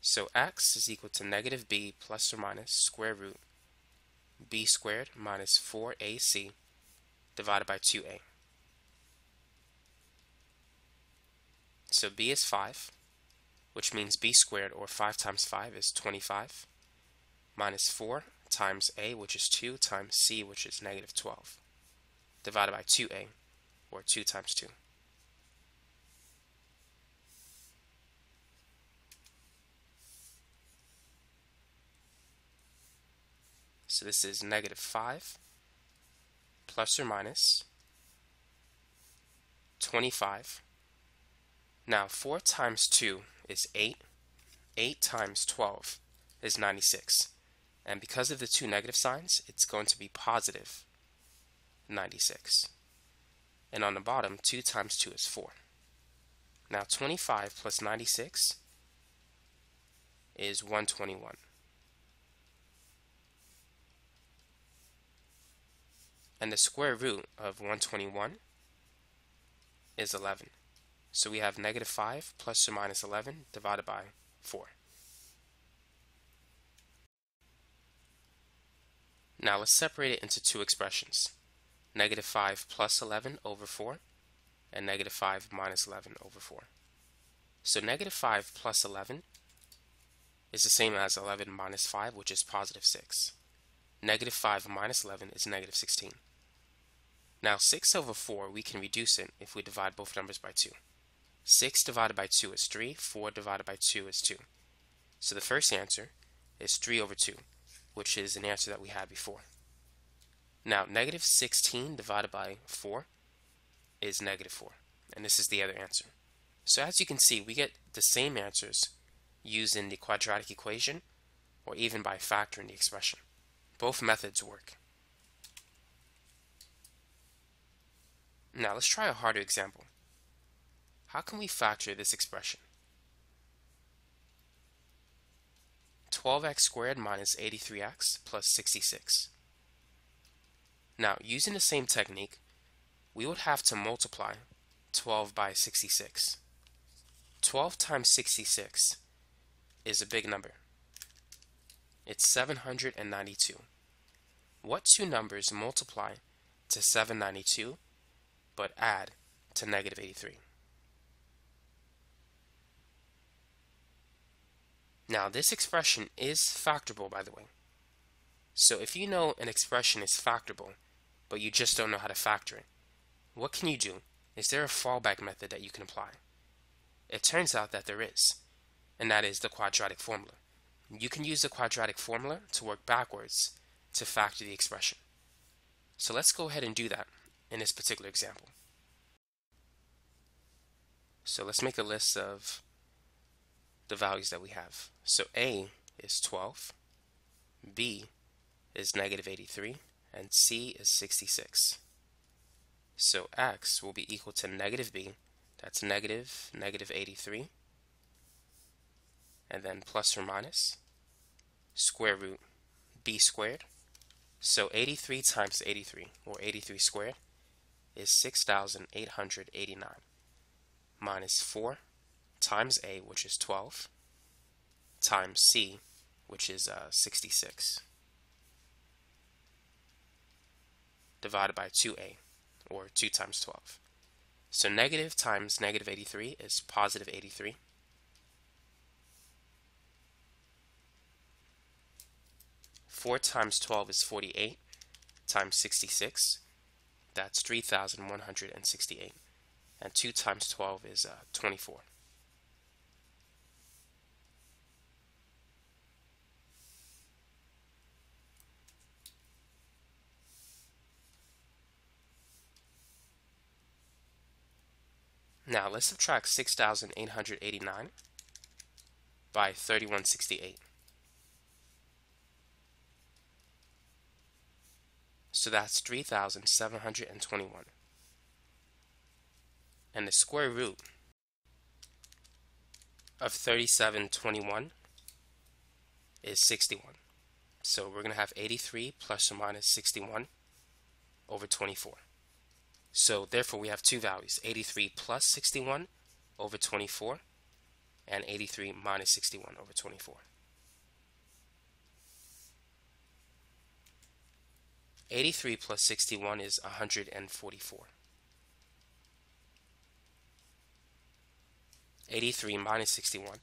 So x is equal to negative b plus or minus square root b squared minus four a c divided by two a. So b is five, which means b squared, or five times five, is twenty-five, minus four times a, which is two, times c, which is negative twelve, divided by two a, or two times two. So this is negative five plus or minus twenty-five. Now four times two is eight. eight times twelve is ninety-six. And because of the two negative signs, it's going to be positive ninety-six. And on the bottom, two times two is four. Now twenty-five plus ninety-six is one hundred twenty-one. And the square root of one hundred twenty-one is eleven. So we have negative five plus or minus eleven divided by four. Now let's separate it into two expressions. Negative five plus eleven over four and negative five minus eleven over four. So negative five plus eleven is the same as eleven minus five, which is positive six. Negative five minus eleven is negative sixteen. Now six over four, we can reduce it if we divide both numbers by two. six divided by two is three, four divided by two is two. So the first answer is three over two, which is an answer that we had before. Now negative sixteen divided by four is negative four, and this is the other answer. So as you can see, we get the same answers using the quadratic equation or even by factoring the expression. Both methods work. Now let's try a harder example. How can we factor this expression? twelve x squared minus eighty-three x plus sixty-six. Now, using the same technique, we would have to multiply twelve by sixty-six. twelve times sixty-six is a big number. It's seven hundred ninety-two. What two numbers multiply to seven hundred ninety-two but add to negative eighty-three? Now this expression is factorable, by the way. So if you know an expression is factorable, but you just don't know how to factor it, what can you do Is there a fallback method that you can apply? It turns out that there is, and that is the quadratic formula. You can use the quadratic formula to work backwards to factor the expression. So let's go ahead and do that in this particular example. So let's make a list of the values that we have. So A is twelve, B is negative eighty-three, and C is sixty-six. So X will be equal to negative B, that's negative, negative eighty-three, and then plus or minus square root B squared. So eighty-three times eighty-three, or eighty-three squared, is six thousand eight hundred eighty-nine, minus four times A, which is twelve, times C, which is uh, sixty-six, divided by two A, or two times twelve. So negative times negative eighty-three is positive eighty-three. four times twelve is forty-eight, times sixty-six, that's three thousand one hundred sixty-eight. And two times twelve is uh, twenty-four. Now let's subtract six thousand eight hundred eighty-nine by thirty-one sixty-eight. So that's three thousand seven hundred twenty-one. And the square root of thirty-seven twenty-one is sixty-one. So we're going to have eighty-three plus or minus sixty-one over twenty-four. So therefore we have two values, eighty-three plus sixty-one over twenty-four and eighty-three minus sixty-one over twenty-four. eighty-three plus sixty-one is one hundred forty-four. eighty-three minus sixty-one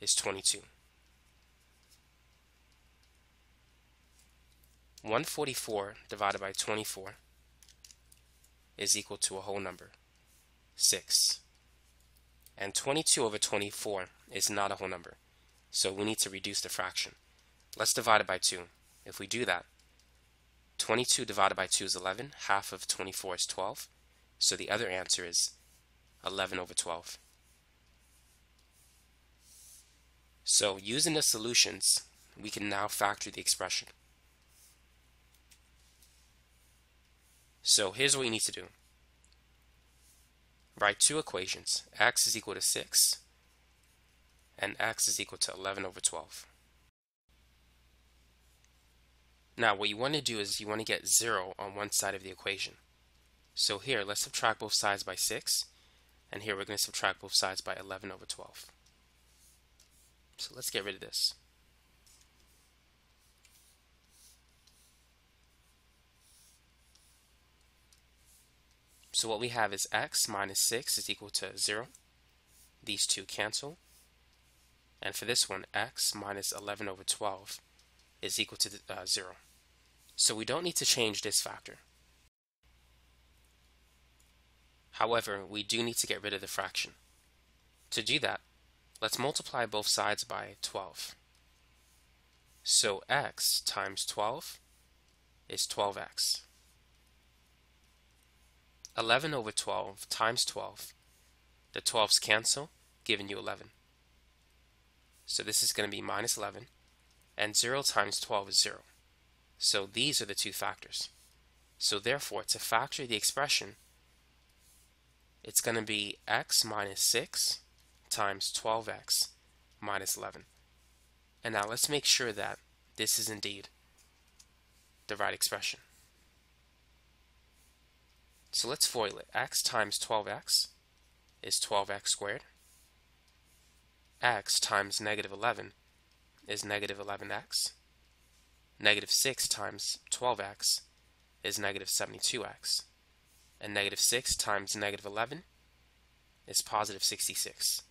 is twenty-two. one hundred forty-four divided by twenty-four is equal to a whole number, six. And twenty-two over twenty-four is not a whole number, so we need to reduce the fraction. Let's divide it by two. If we do that, twenty-two divided by two is eleven, half of twenty-four is twelve, so the other answer is eleven over twelve. So using the solutions, we can now factor the expression. So here's what you need to do. Write two equations, x is equal to six and x is equal to eleven over twelve. Now what you want to do is you want to get zero on one side of the equation. So here let's subtract both sides by six, and here we're going to subtract both sides by eleven over twelve. So let's get rid of this. So what we have is x minus six is equal to zero. These two cancel. And for this one, x minus eleven over twelve is equal to uh, zero. So we don't need to change this factor. However, we do need to get rid of the fraction. To do that, let's multiply both sides by twelve. So x times twelve is twelve x. eleven over twelve times twelve, the twelves cancel, giving you eleven. So this is going to be minus eleven, and zero times twelve is zero. So these are the two factors. So therefore, to factor the expression, it's going to be x minus six times twelve x minus eleven. And now let's make sure that this is indeed the right expression. So let's FOIL it. X times twelve x is twelve x squared. X times negative eleven is negative eleven x. Negative six times twelve x is negative seventy-two x. And negative six times negative eleven is positive sixty-six.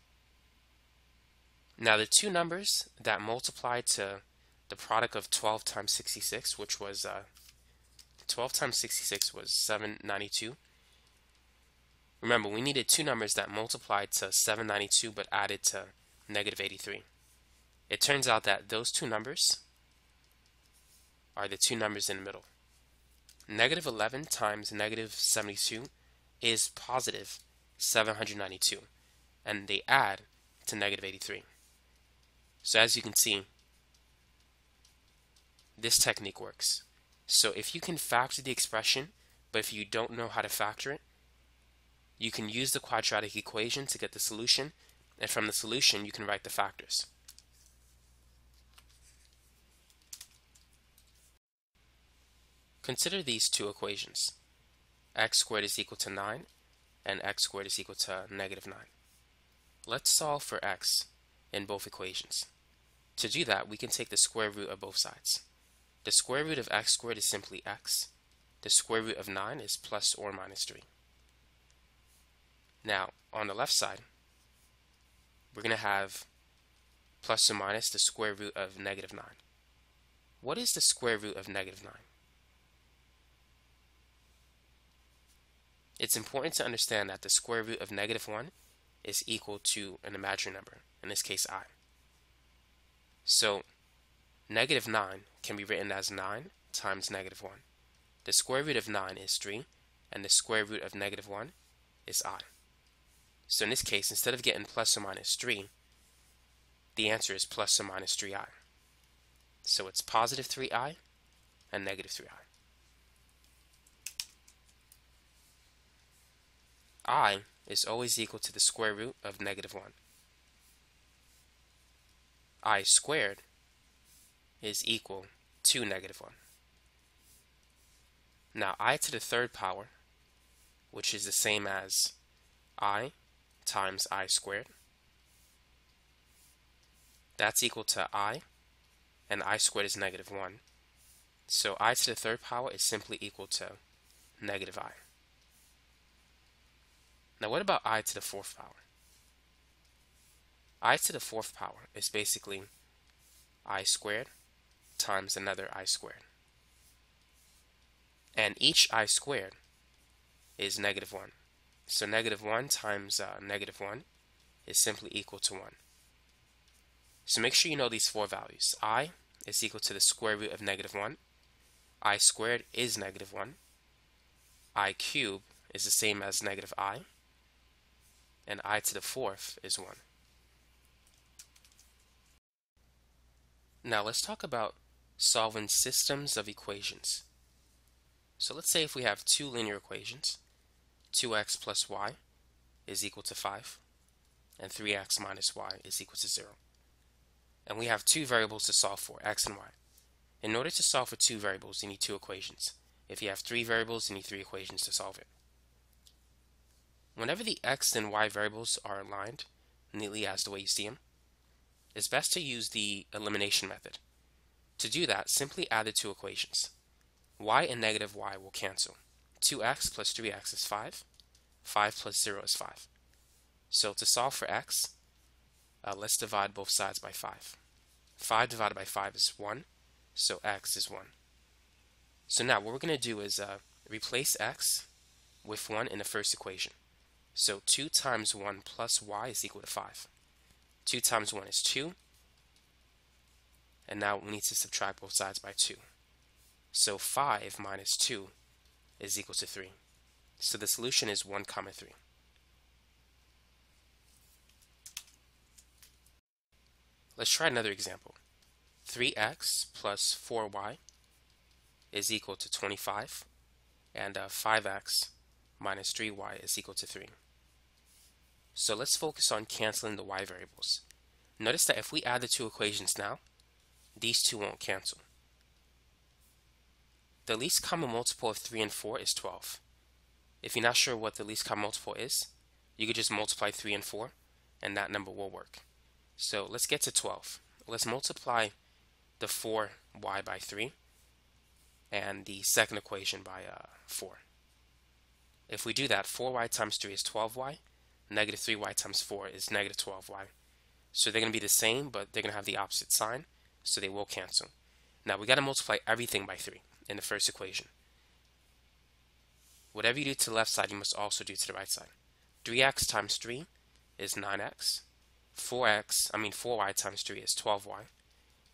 Now the two numbers that multiply to the product of twelve times sixty-six, which was uh, twelve times sixty-six was seven hundred ninety-two. Remember, we needed two numbers that multiplied to seven ninety-two but added to negative eighty-three. It turns out that those two numbers are the two numbers in the middle. Negative eleven times negative seventy-two is positive seven hundred ninety-two, and they add to negative eighty-three. So as you can see, this technique works. So if you can factor the expression, but if you don't know how to factor it, you can use the quadratic equation to get the solution, and from the solution you can write the factors. Consider these two equations. X squared is equal to nine, and x squared is equal to negative nine. Let's solve for x in both equations. To do that, we can take the square root of both sides. The square root of x squared is simply x. The square root of nine is plus or minus three. Now, on the left side, we're going to have plus or minus the square root of negative nine. What is the square root of negative nine? It's important to understand that the square root of negative one is equal to an imaginary number, in this case I. So negative nine can be written as nine times negative one. The square root of nine is three, and the square root of negative one is I. So in this case, instead of getting plus or minus three, the answer is plus or minus three i. So it's positive three i and negative three i. I is always equal to the square root of negative one. I squared is equal to negative one. Now I to the third power, which is the same as I times I squared, that's equal to I, and I squared is negative one. So I to the third power is simply equal to negative I. Now what about I to the fourth power? I to the fourth power is basically I squared times another I squared. And each I squared is negative one. So negative one times uh, negative one is simply equal to one. So make sure you know these four values. I is equal to the square root of negative one. I squared is negative one. I cubed is the same as negative I. And I to the fourth is one. Now let's talk about solving systems of equations. So let's say if we have two linear equations, two x plus y is equal to five, and three x minus y is equal to zero. And we have two variables to solve for, x and y. In order to solve for two variables, you need two equations. If you have three variables, you need three equations to solve it. Whenever the x and y variables are aligned neatly as the way you see them, it's best to use the elimination method. To do that, simply add the two equations. Y and negative y will cancel. two x plus three x is five. five plus zero is five. So to solve for x, uh, let's divide both sides by five. five divided by five is one, so x is one. So now what we're going to do is uh, replace x with one in the first equation. So two times one plus y is equal to five. two times one is two. And now we need to subtract both sides by two. So five minus two is equal to three. So the solution is one comma three. Let's try another example. three x plus four y is equal to twenty-five. And uh, five x minus three y is equal to three. So let's focus on canceling the y variables. Notice that if we add the two equations now, these two won't cancel. The least common multiple of three and four is twelve. If you're not sure what the least common multiple is, you could just multiply three and four, and that number will work. So let's get to twelve. Let's multiply the four y by three, and the second equation by uh, four. If we do that, four y times three is twelve y. Negative three y times four is negative twelve y. So they're going to be the same, but they're going to have the opposite sign, so they will cancel. Now we got to multiply everything by three in the first equation. Whatever you do to the left side, you must also do to the right side. three x times three is nine x. four x, I mean four y times three is twelve y.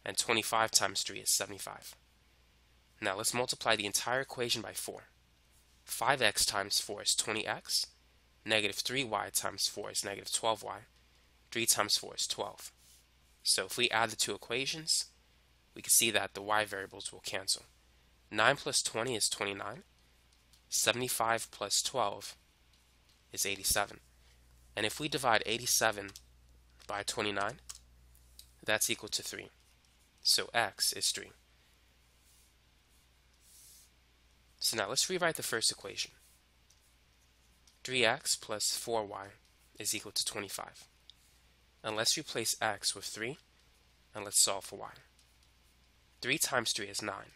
And twenty-five times three is seventy-five. Now let's multiply the entire equation by four. five x times four is twenty x. Negative three y times four is negative twelve y. three times four is twelve. So if we add the two equations, we can see that the y variables will cancel. nine plus twenty is twenty-nine. seventy-five plus twelve is eighty-seven. And if we divide eighty-seven by twenty-nine, that's equal to three. So x is three. So now let's rewrite the first equation. three x plus four y is equal to twenty-five. And let's replace x with three, and let's solve for y. three times three is nine.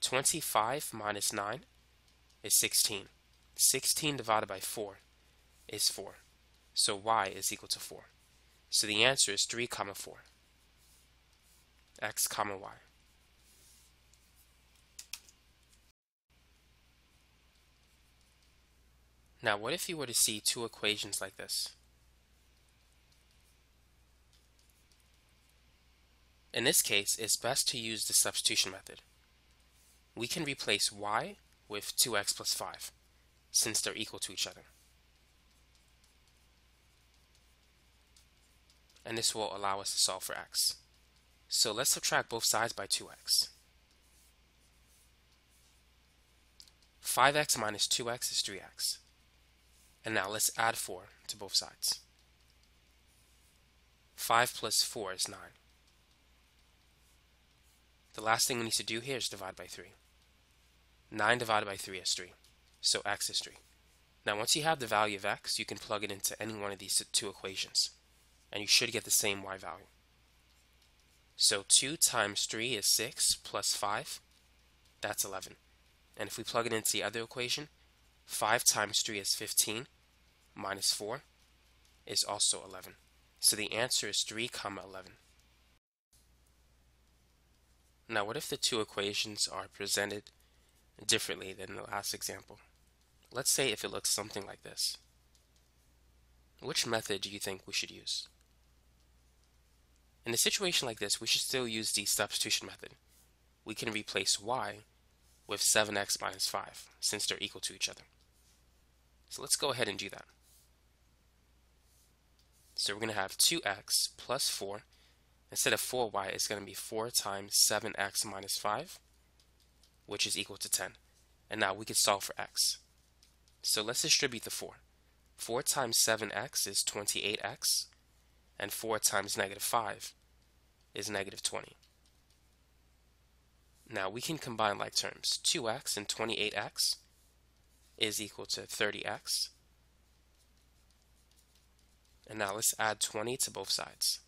twenty-five minus nine is sixteen. sixteen divided by four is four. So y is equal to four. So the answer is three comma four. X comma y. Now what if you were to see two equations like this? In this case, it's best to use the substitution method. We can replace y with two x plus five, since they're equal to each other. And this will allow us to solve for x. So let's subtract both sides by two x. five x minus two x is three x. And now let's add four to both sides. five plus four is nine. The last thing we need to do here is divide by three. nine divided by three is three, so x is three. Now once you have the value of x, you can plug it into any one of these two equations, and you should get the same y value. So two times three is six, plus five, that's eleven. And if we plug it into the other equation, five times three is fifteen, minus four is also eleven. So the answer is three comma eleven. Now what if the two equations are presented differently than the last example? Let's say if it looks something like this. Which method do you think we should use? In a situation like this, we should still use the substitution method. We can replace y with seven x minus five, since they're equal to each other. So let's go ahead and do that. So we're going to have two x plus four. Instead of four y, it's going to be four times seven x minus five, which is equal to ten. And now we can solve for x. So let's distribute the four. four times seven x is twenty-eight x, and four times negative five is negative twenty. Now we can combine like terms. two x and twenty-eight x is equal to thirty x. And now let's add twenty to both sides.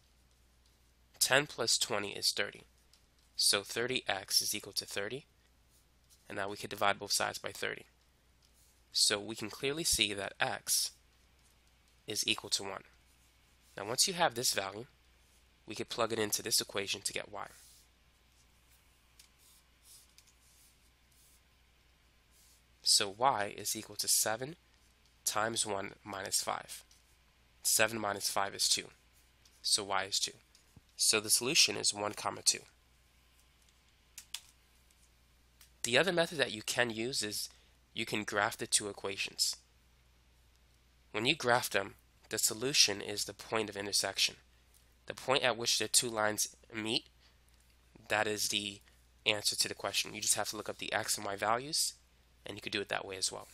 ten plus twenty is thirty. So thirty x is equal to thirty. And now we can divide both sides by thirty. So we can clearly see that x is equal to one. Now once you have this value, we can plug it into this equation to get y. So y is equal to seven times one minus five. seven minus five is two. So y is two. So the solution is one comma two. The other method that you can use is you can graph the two equations. When you graph them, the solution is the point of intersection. The point at which the two lines meet, that is the answer to the question. You just have to look up the x and y values, and you could do it that way as well.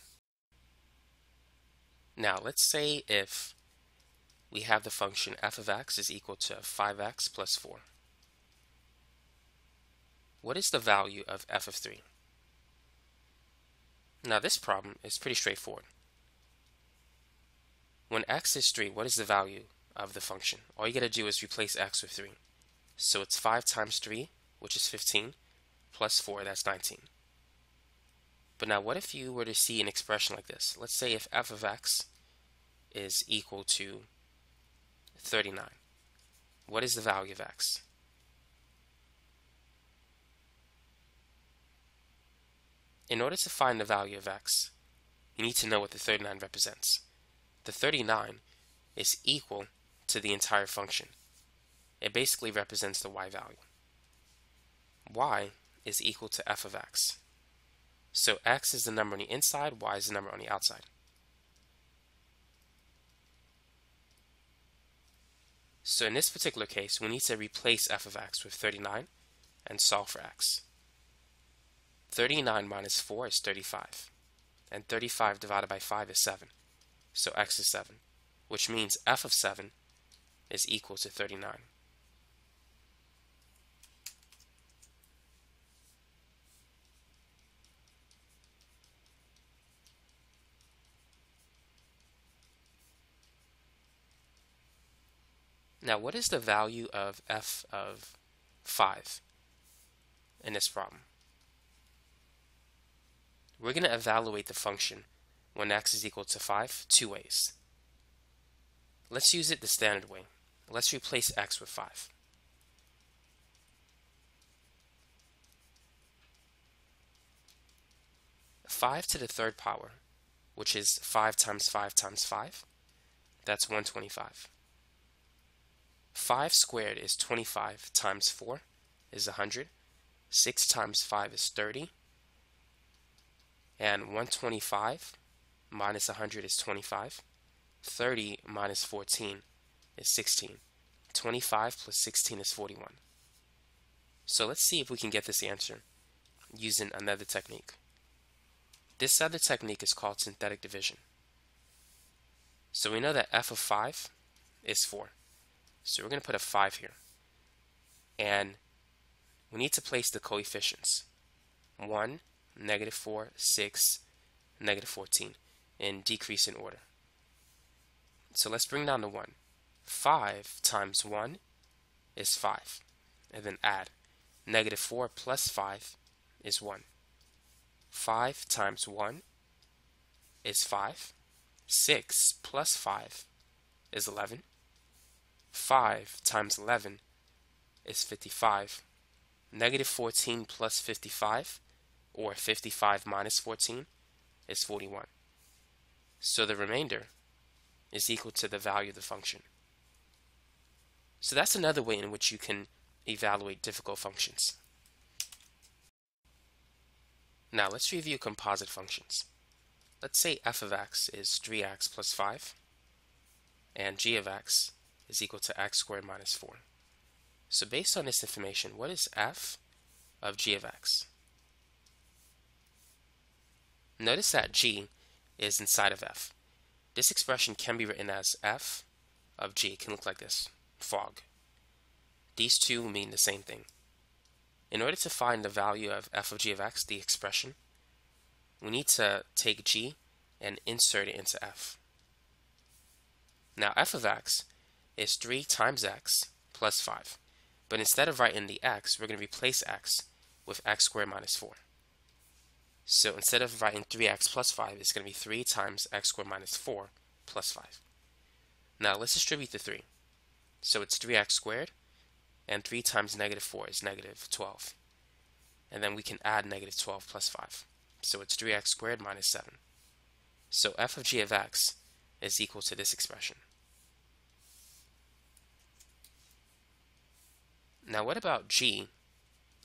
Now let's say if we have the function f of x is equal to five x plus four. What is the value of f of three? Now this problem is pretty straightforward. When x is three, what is the value of the function? All you got to do is replace x with three. So it's five times three, which is fifteen, plus four, that's nineteen. But now what if you were to see an expression like this? Let's say if f of x is equal to thirty-nine. What is the value of x? In order to find the value of x, you need to know what the thirty-nine represents. The thirty-nine is equal to the entire function. It basically represents the y value. Y is equal to f of x. So x is the number on the inside, y is the number on the outside. So in this particular case, we need to replace f of x with thirty-nine and solve for x. thirty-nine minus four is thirty-five, and thirty-five divided by five is seven. So x is seven, which means f of seven is equal to thirty-nine. Now, what is the value of f of five in this problem? We're going to evaluate the function when x is equal to five two ways. Let's use it the standard way. Let's replace x with five. five to the third power, which is five times five times five, that's one hundred twenty-five. five squared is twenty-five times four is one hundred. six times five is thirty. And one hundred twenty-five minus one hundred is twenty-five. thirty minus fourteen is sixteen. twenty-five plus sixteen is forty-one. So let's see if we can get this answer using another technique. This other technique is called synthetic division. So we know that f of five is four. So we're going to put a five here, and we need to place the coefficients one, negative four, six, negative fourteen in decreasing order. So let's bring down the one. five times one is five, and then add negative four plus five is one. five times one is five. six plus five is eleven. five times eleven is fifty-five. Negative fourteen plus fifty-five, or fifty-five minus fourteen, is forty-one. So the remainder is equal to the value of the function. So that's another way in which you can evaluate difficult functions. Now let's review composite functions. Let's say f of x is three x plus five, and g of x is equal to x squared minus four. So based on this information, what is f of g of x? Notice that g is inside of f. This expression can be written as f of g. It can look like this, fog. These two mean the same thing. In order to find the value of f of g of x, the expression, we need to take g and insert it into f. Now f of x is three times x plus five. But instead of writing the x, we're going to replace x with x squared minus four. So instead of writing three x plus five, it's going to be three times x squared minus four plus five. Now let's distribute the three. So it's three x squared, and three times negative four is negative twelve. And then we can add negative twelve plus five. So it's three x squared minus seven. So f of g of x is equal to this expression. Now what about g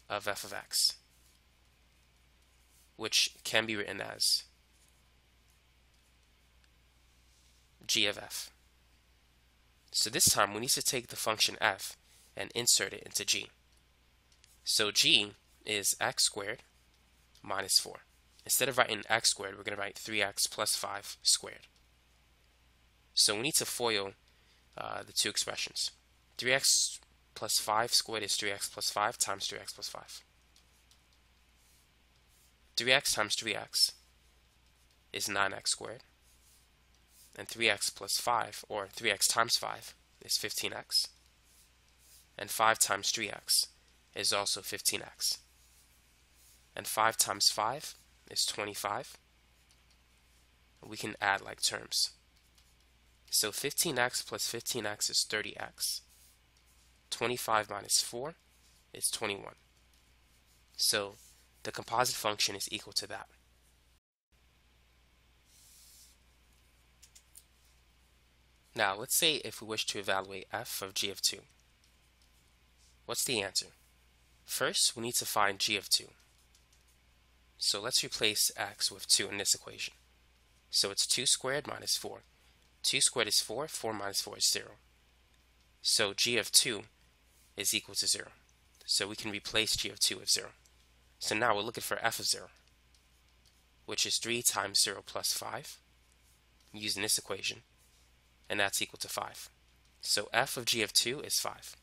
of f of x, which can be written as g of f. So this time we need to take the function f and insert it into g. So g is x squared minus four. Instead of writing x squared, we're going to write three x plus five squared. So we need to FOIL uh, the two expressions. three x plus five squared is three x plus five times three x plus five. three x times three x is nine x squared. And three x plus five, or three x times five, is fifteen x. And five times three x is also fifteen x. And five times five is twenty-five. We can add like terms. So fifteen x plus fifteen x is thirty x. twenty-five minus four is twenty-one. So the composite function is equal to that. Now, let's say if we wish to evaluate f of g of two. What's the answer? First, we need to find g of two. So let's replace x with two in this equation. So it's two squared minus four. two squared is four, four minus four is zero. So g of two is equal to zero. So we can replace g of two with zero. So now we're looking for f of zero, which is three times zero plus five, using this equation, and that's equal to five. So f of g of two is five.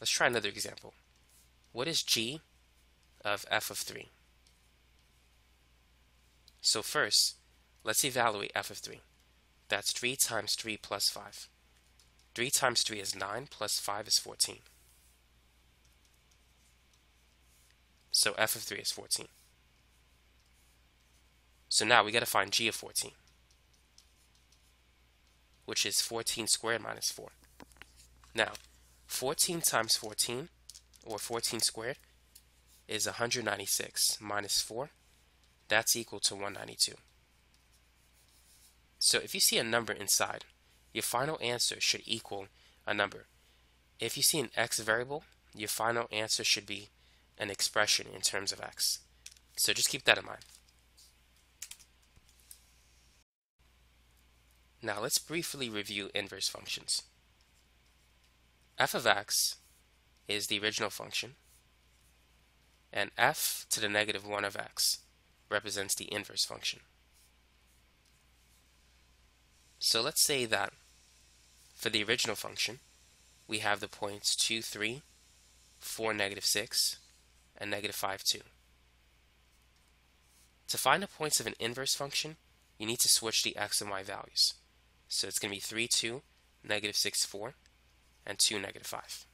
Let's try another example. What is g of f of three? So first, let's evaluate f of three. That's three times three plus five. three times three is nine, plus five is fourteen. So f of three is fourteen. So now we got to find g of fourteen, which is fourteen squared minus four. Now, fourteen times fourteen, or fourteen squared, is one hundred ninety-six minus four. That's equal to one hundred ninety-two. So if you see a number inside, your final answer should equal a number. If you see an x variable, your final answer should be an expression in terms of x. So just keep that in mind. Now let's briefly review inverse functions. F of x is the original function, and f to the negative one of x represents the inverse function. So let's say that for the original function, we have the points two, three, four, negative six, and negative five, two. To find the points of an inverse function, you need to switch the x and y values. So it's going to be three, two, negative six, four, and two, negative five.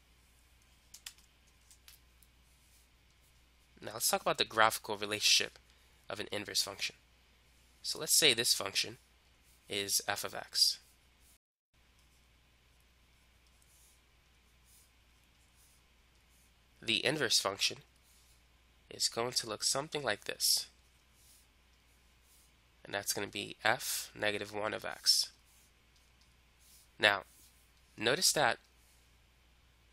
Now let's talk about the graphical relationship of an inverse function. So let's say this function is f of x. The inverse function is going to look something like this, and that's going to be f negative one of x. Now, notice that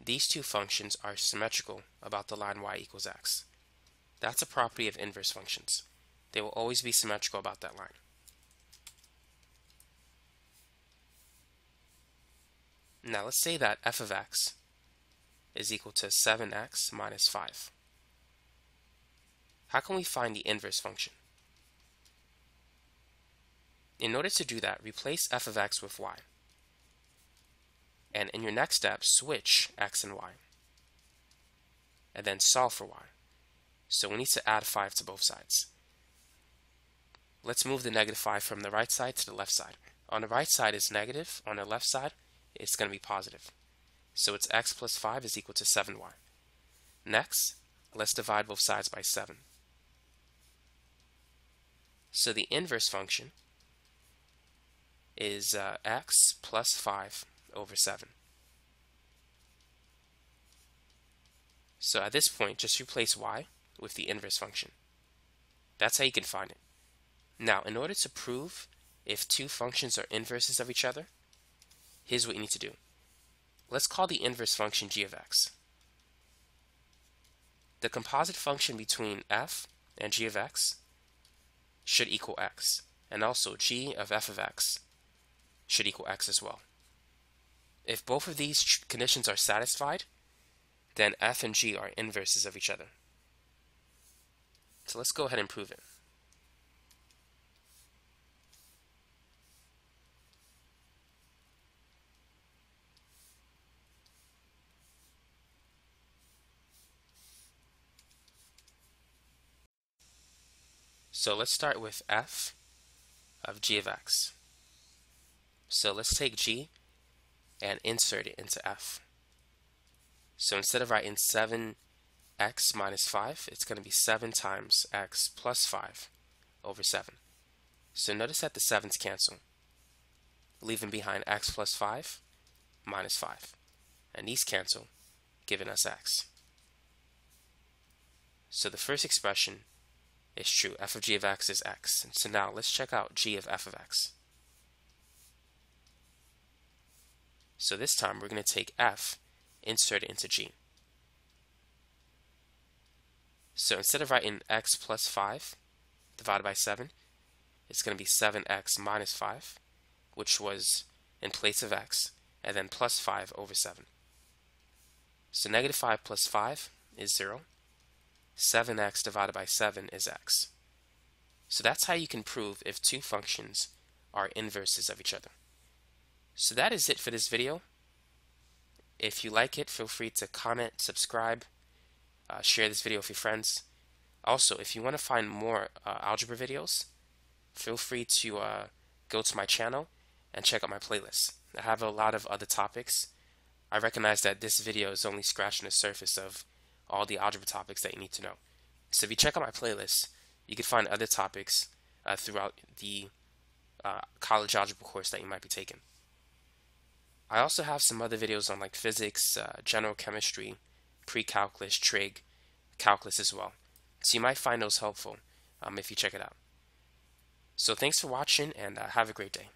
these two functions are symmetrical about the line y equals x. That's a property of inverse functions. They will always be symmetrical about that line. Now let's say that f of x is equal to seven x minus five. How can we find the inverse function? In order to do that, replace f of x with y. And in your next step, switch x and y. And then solve for y. So we need to add five to both sides. Let's move the negative five from the right side to the left side. On the right side is negative, on the left side it's going to be positive. So it's x plus five is equal to seven y. Next, let's divide both sides by seven. So the inverse function is uh, x plus five over seven. So at this point, just replace y with the inverse function. That's how you can find it. Now, in order to prove if two functions are inverses of each other, here's what you need to do. Let's call the inverse function g of x. The composite function between f and g of x should equal x, and also g of f of x should equal x as well. If both of these conditions are satisfied, then f and g are inverses of each other. So let's go ahead and prove it. So let's start with f of g of x. So let's take g and insert it into f. So instead of writing seven x minus five, it's going to be seven times x plus five over seven. So notice that the sevens cancel, leaving behind x plus five minus five. And these cancel, giving us x. So the first expression, it's true, f of g of x is x. And so now let's check out g of f of x. So this time we're going to take F, insert it into G. So instead of writing x plus five divided by seven, it's going to be seven x minus five, which was in place of x, and then plus five over seven. So negative five plus five is zero. seven x divided by seven is x. So that's how you can prove if two functions are inverses of each other. So that is it for this video. If you like it, feel free to comment, subscribe, uh, share this video with your friends. Also, if you want to find more uh, algebra videos, feel free to uh, go to my channel and check out my playlist. I have a lot of other topics. I recognize that this video is only scratching the surface of all the algebra topics that you need to know. So if you check out my playlist, you can find other topics uh, throughout the uh, college algebra course that you might be taking. I also have some other videos on like physics, uh, general chemistry, pre-calculus, trig, calculus as well. So you might find those helpful um, if you check it out. So thanks for watching, and uh, have a great day.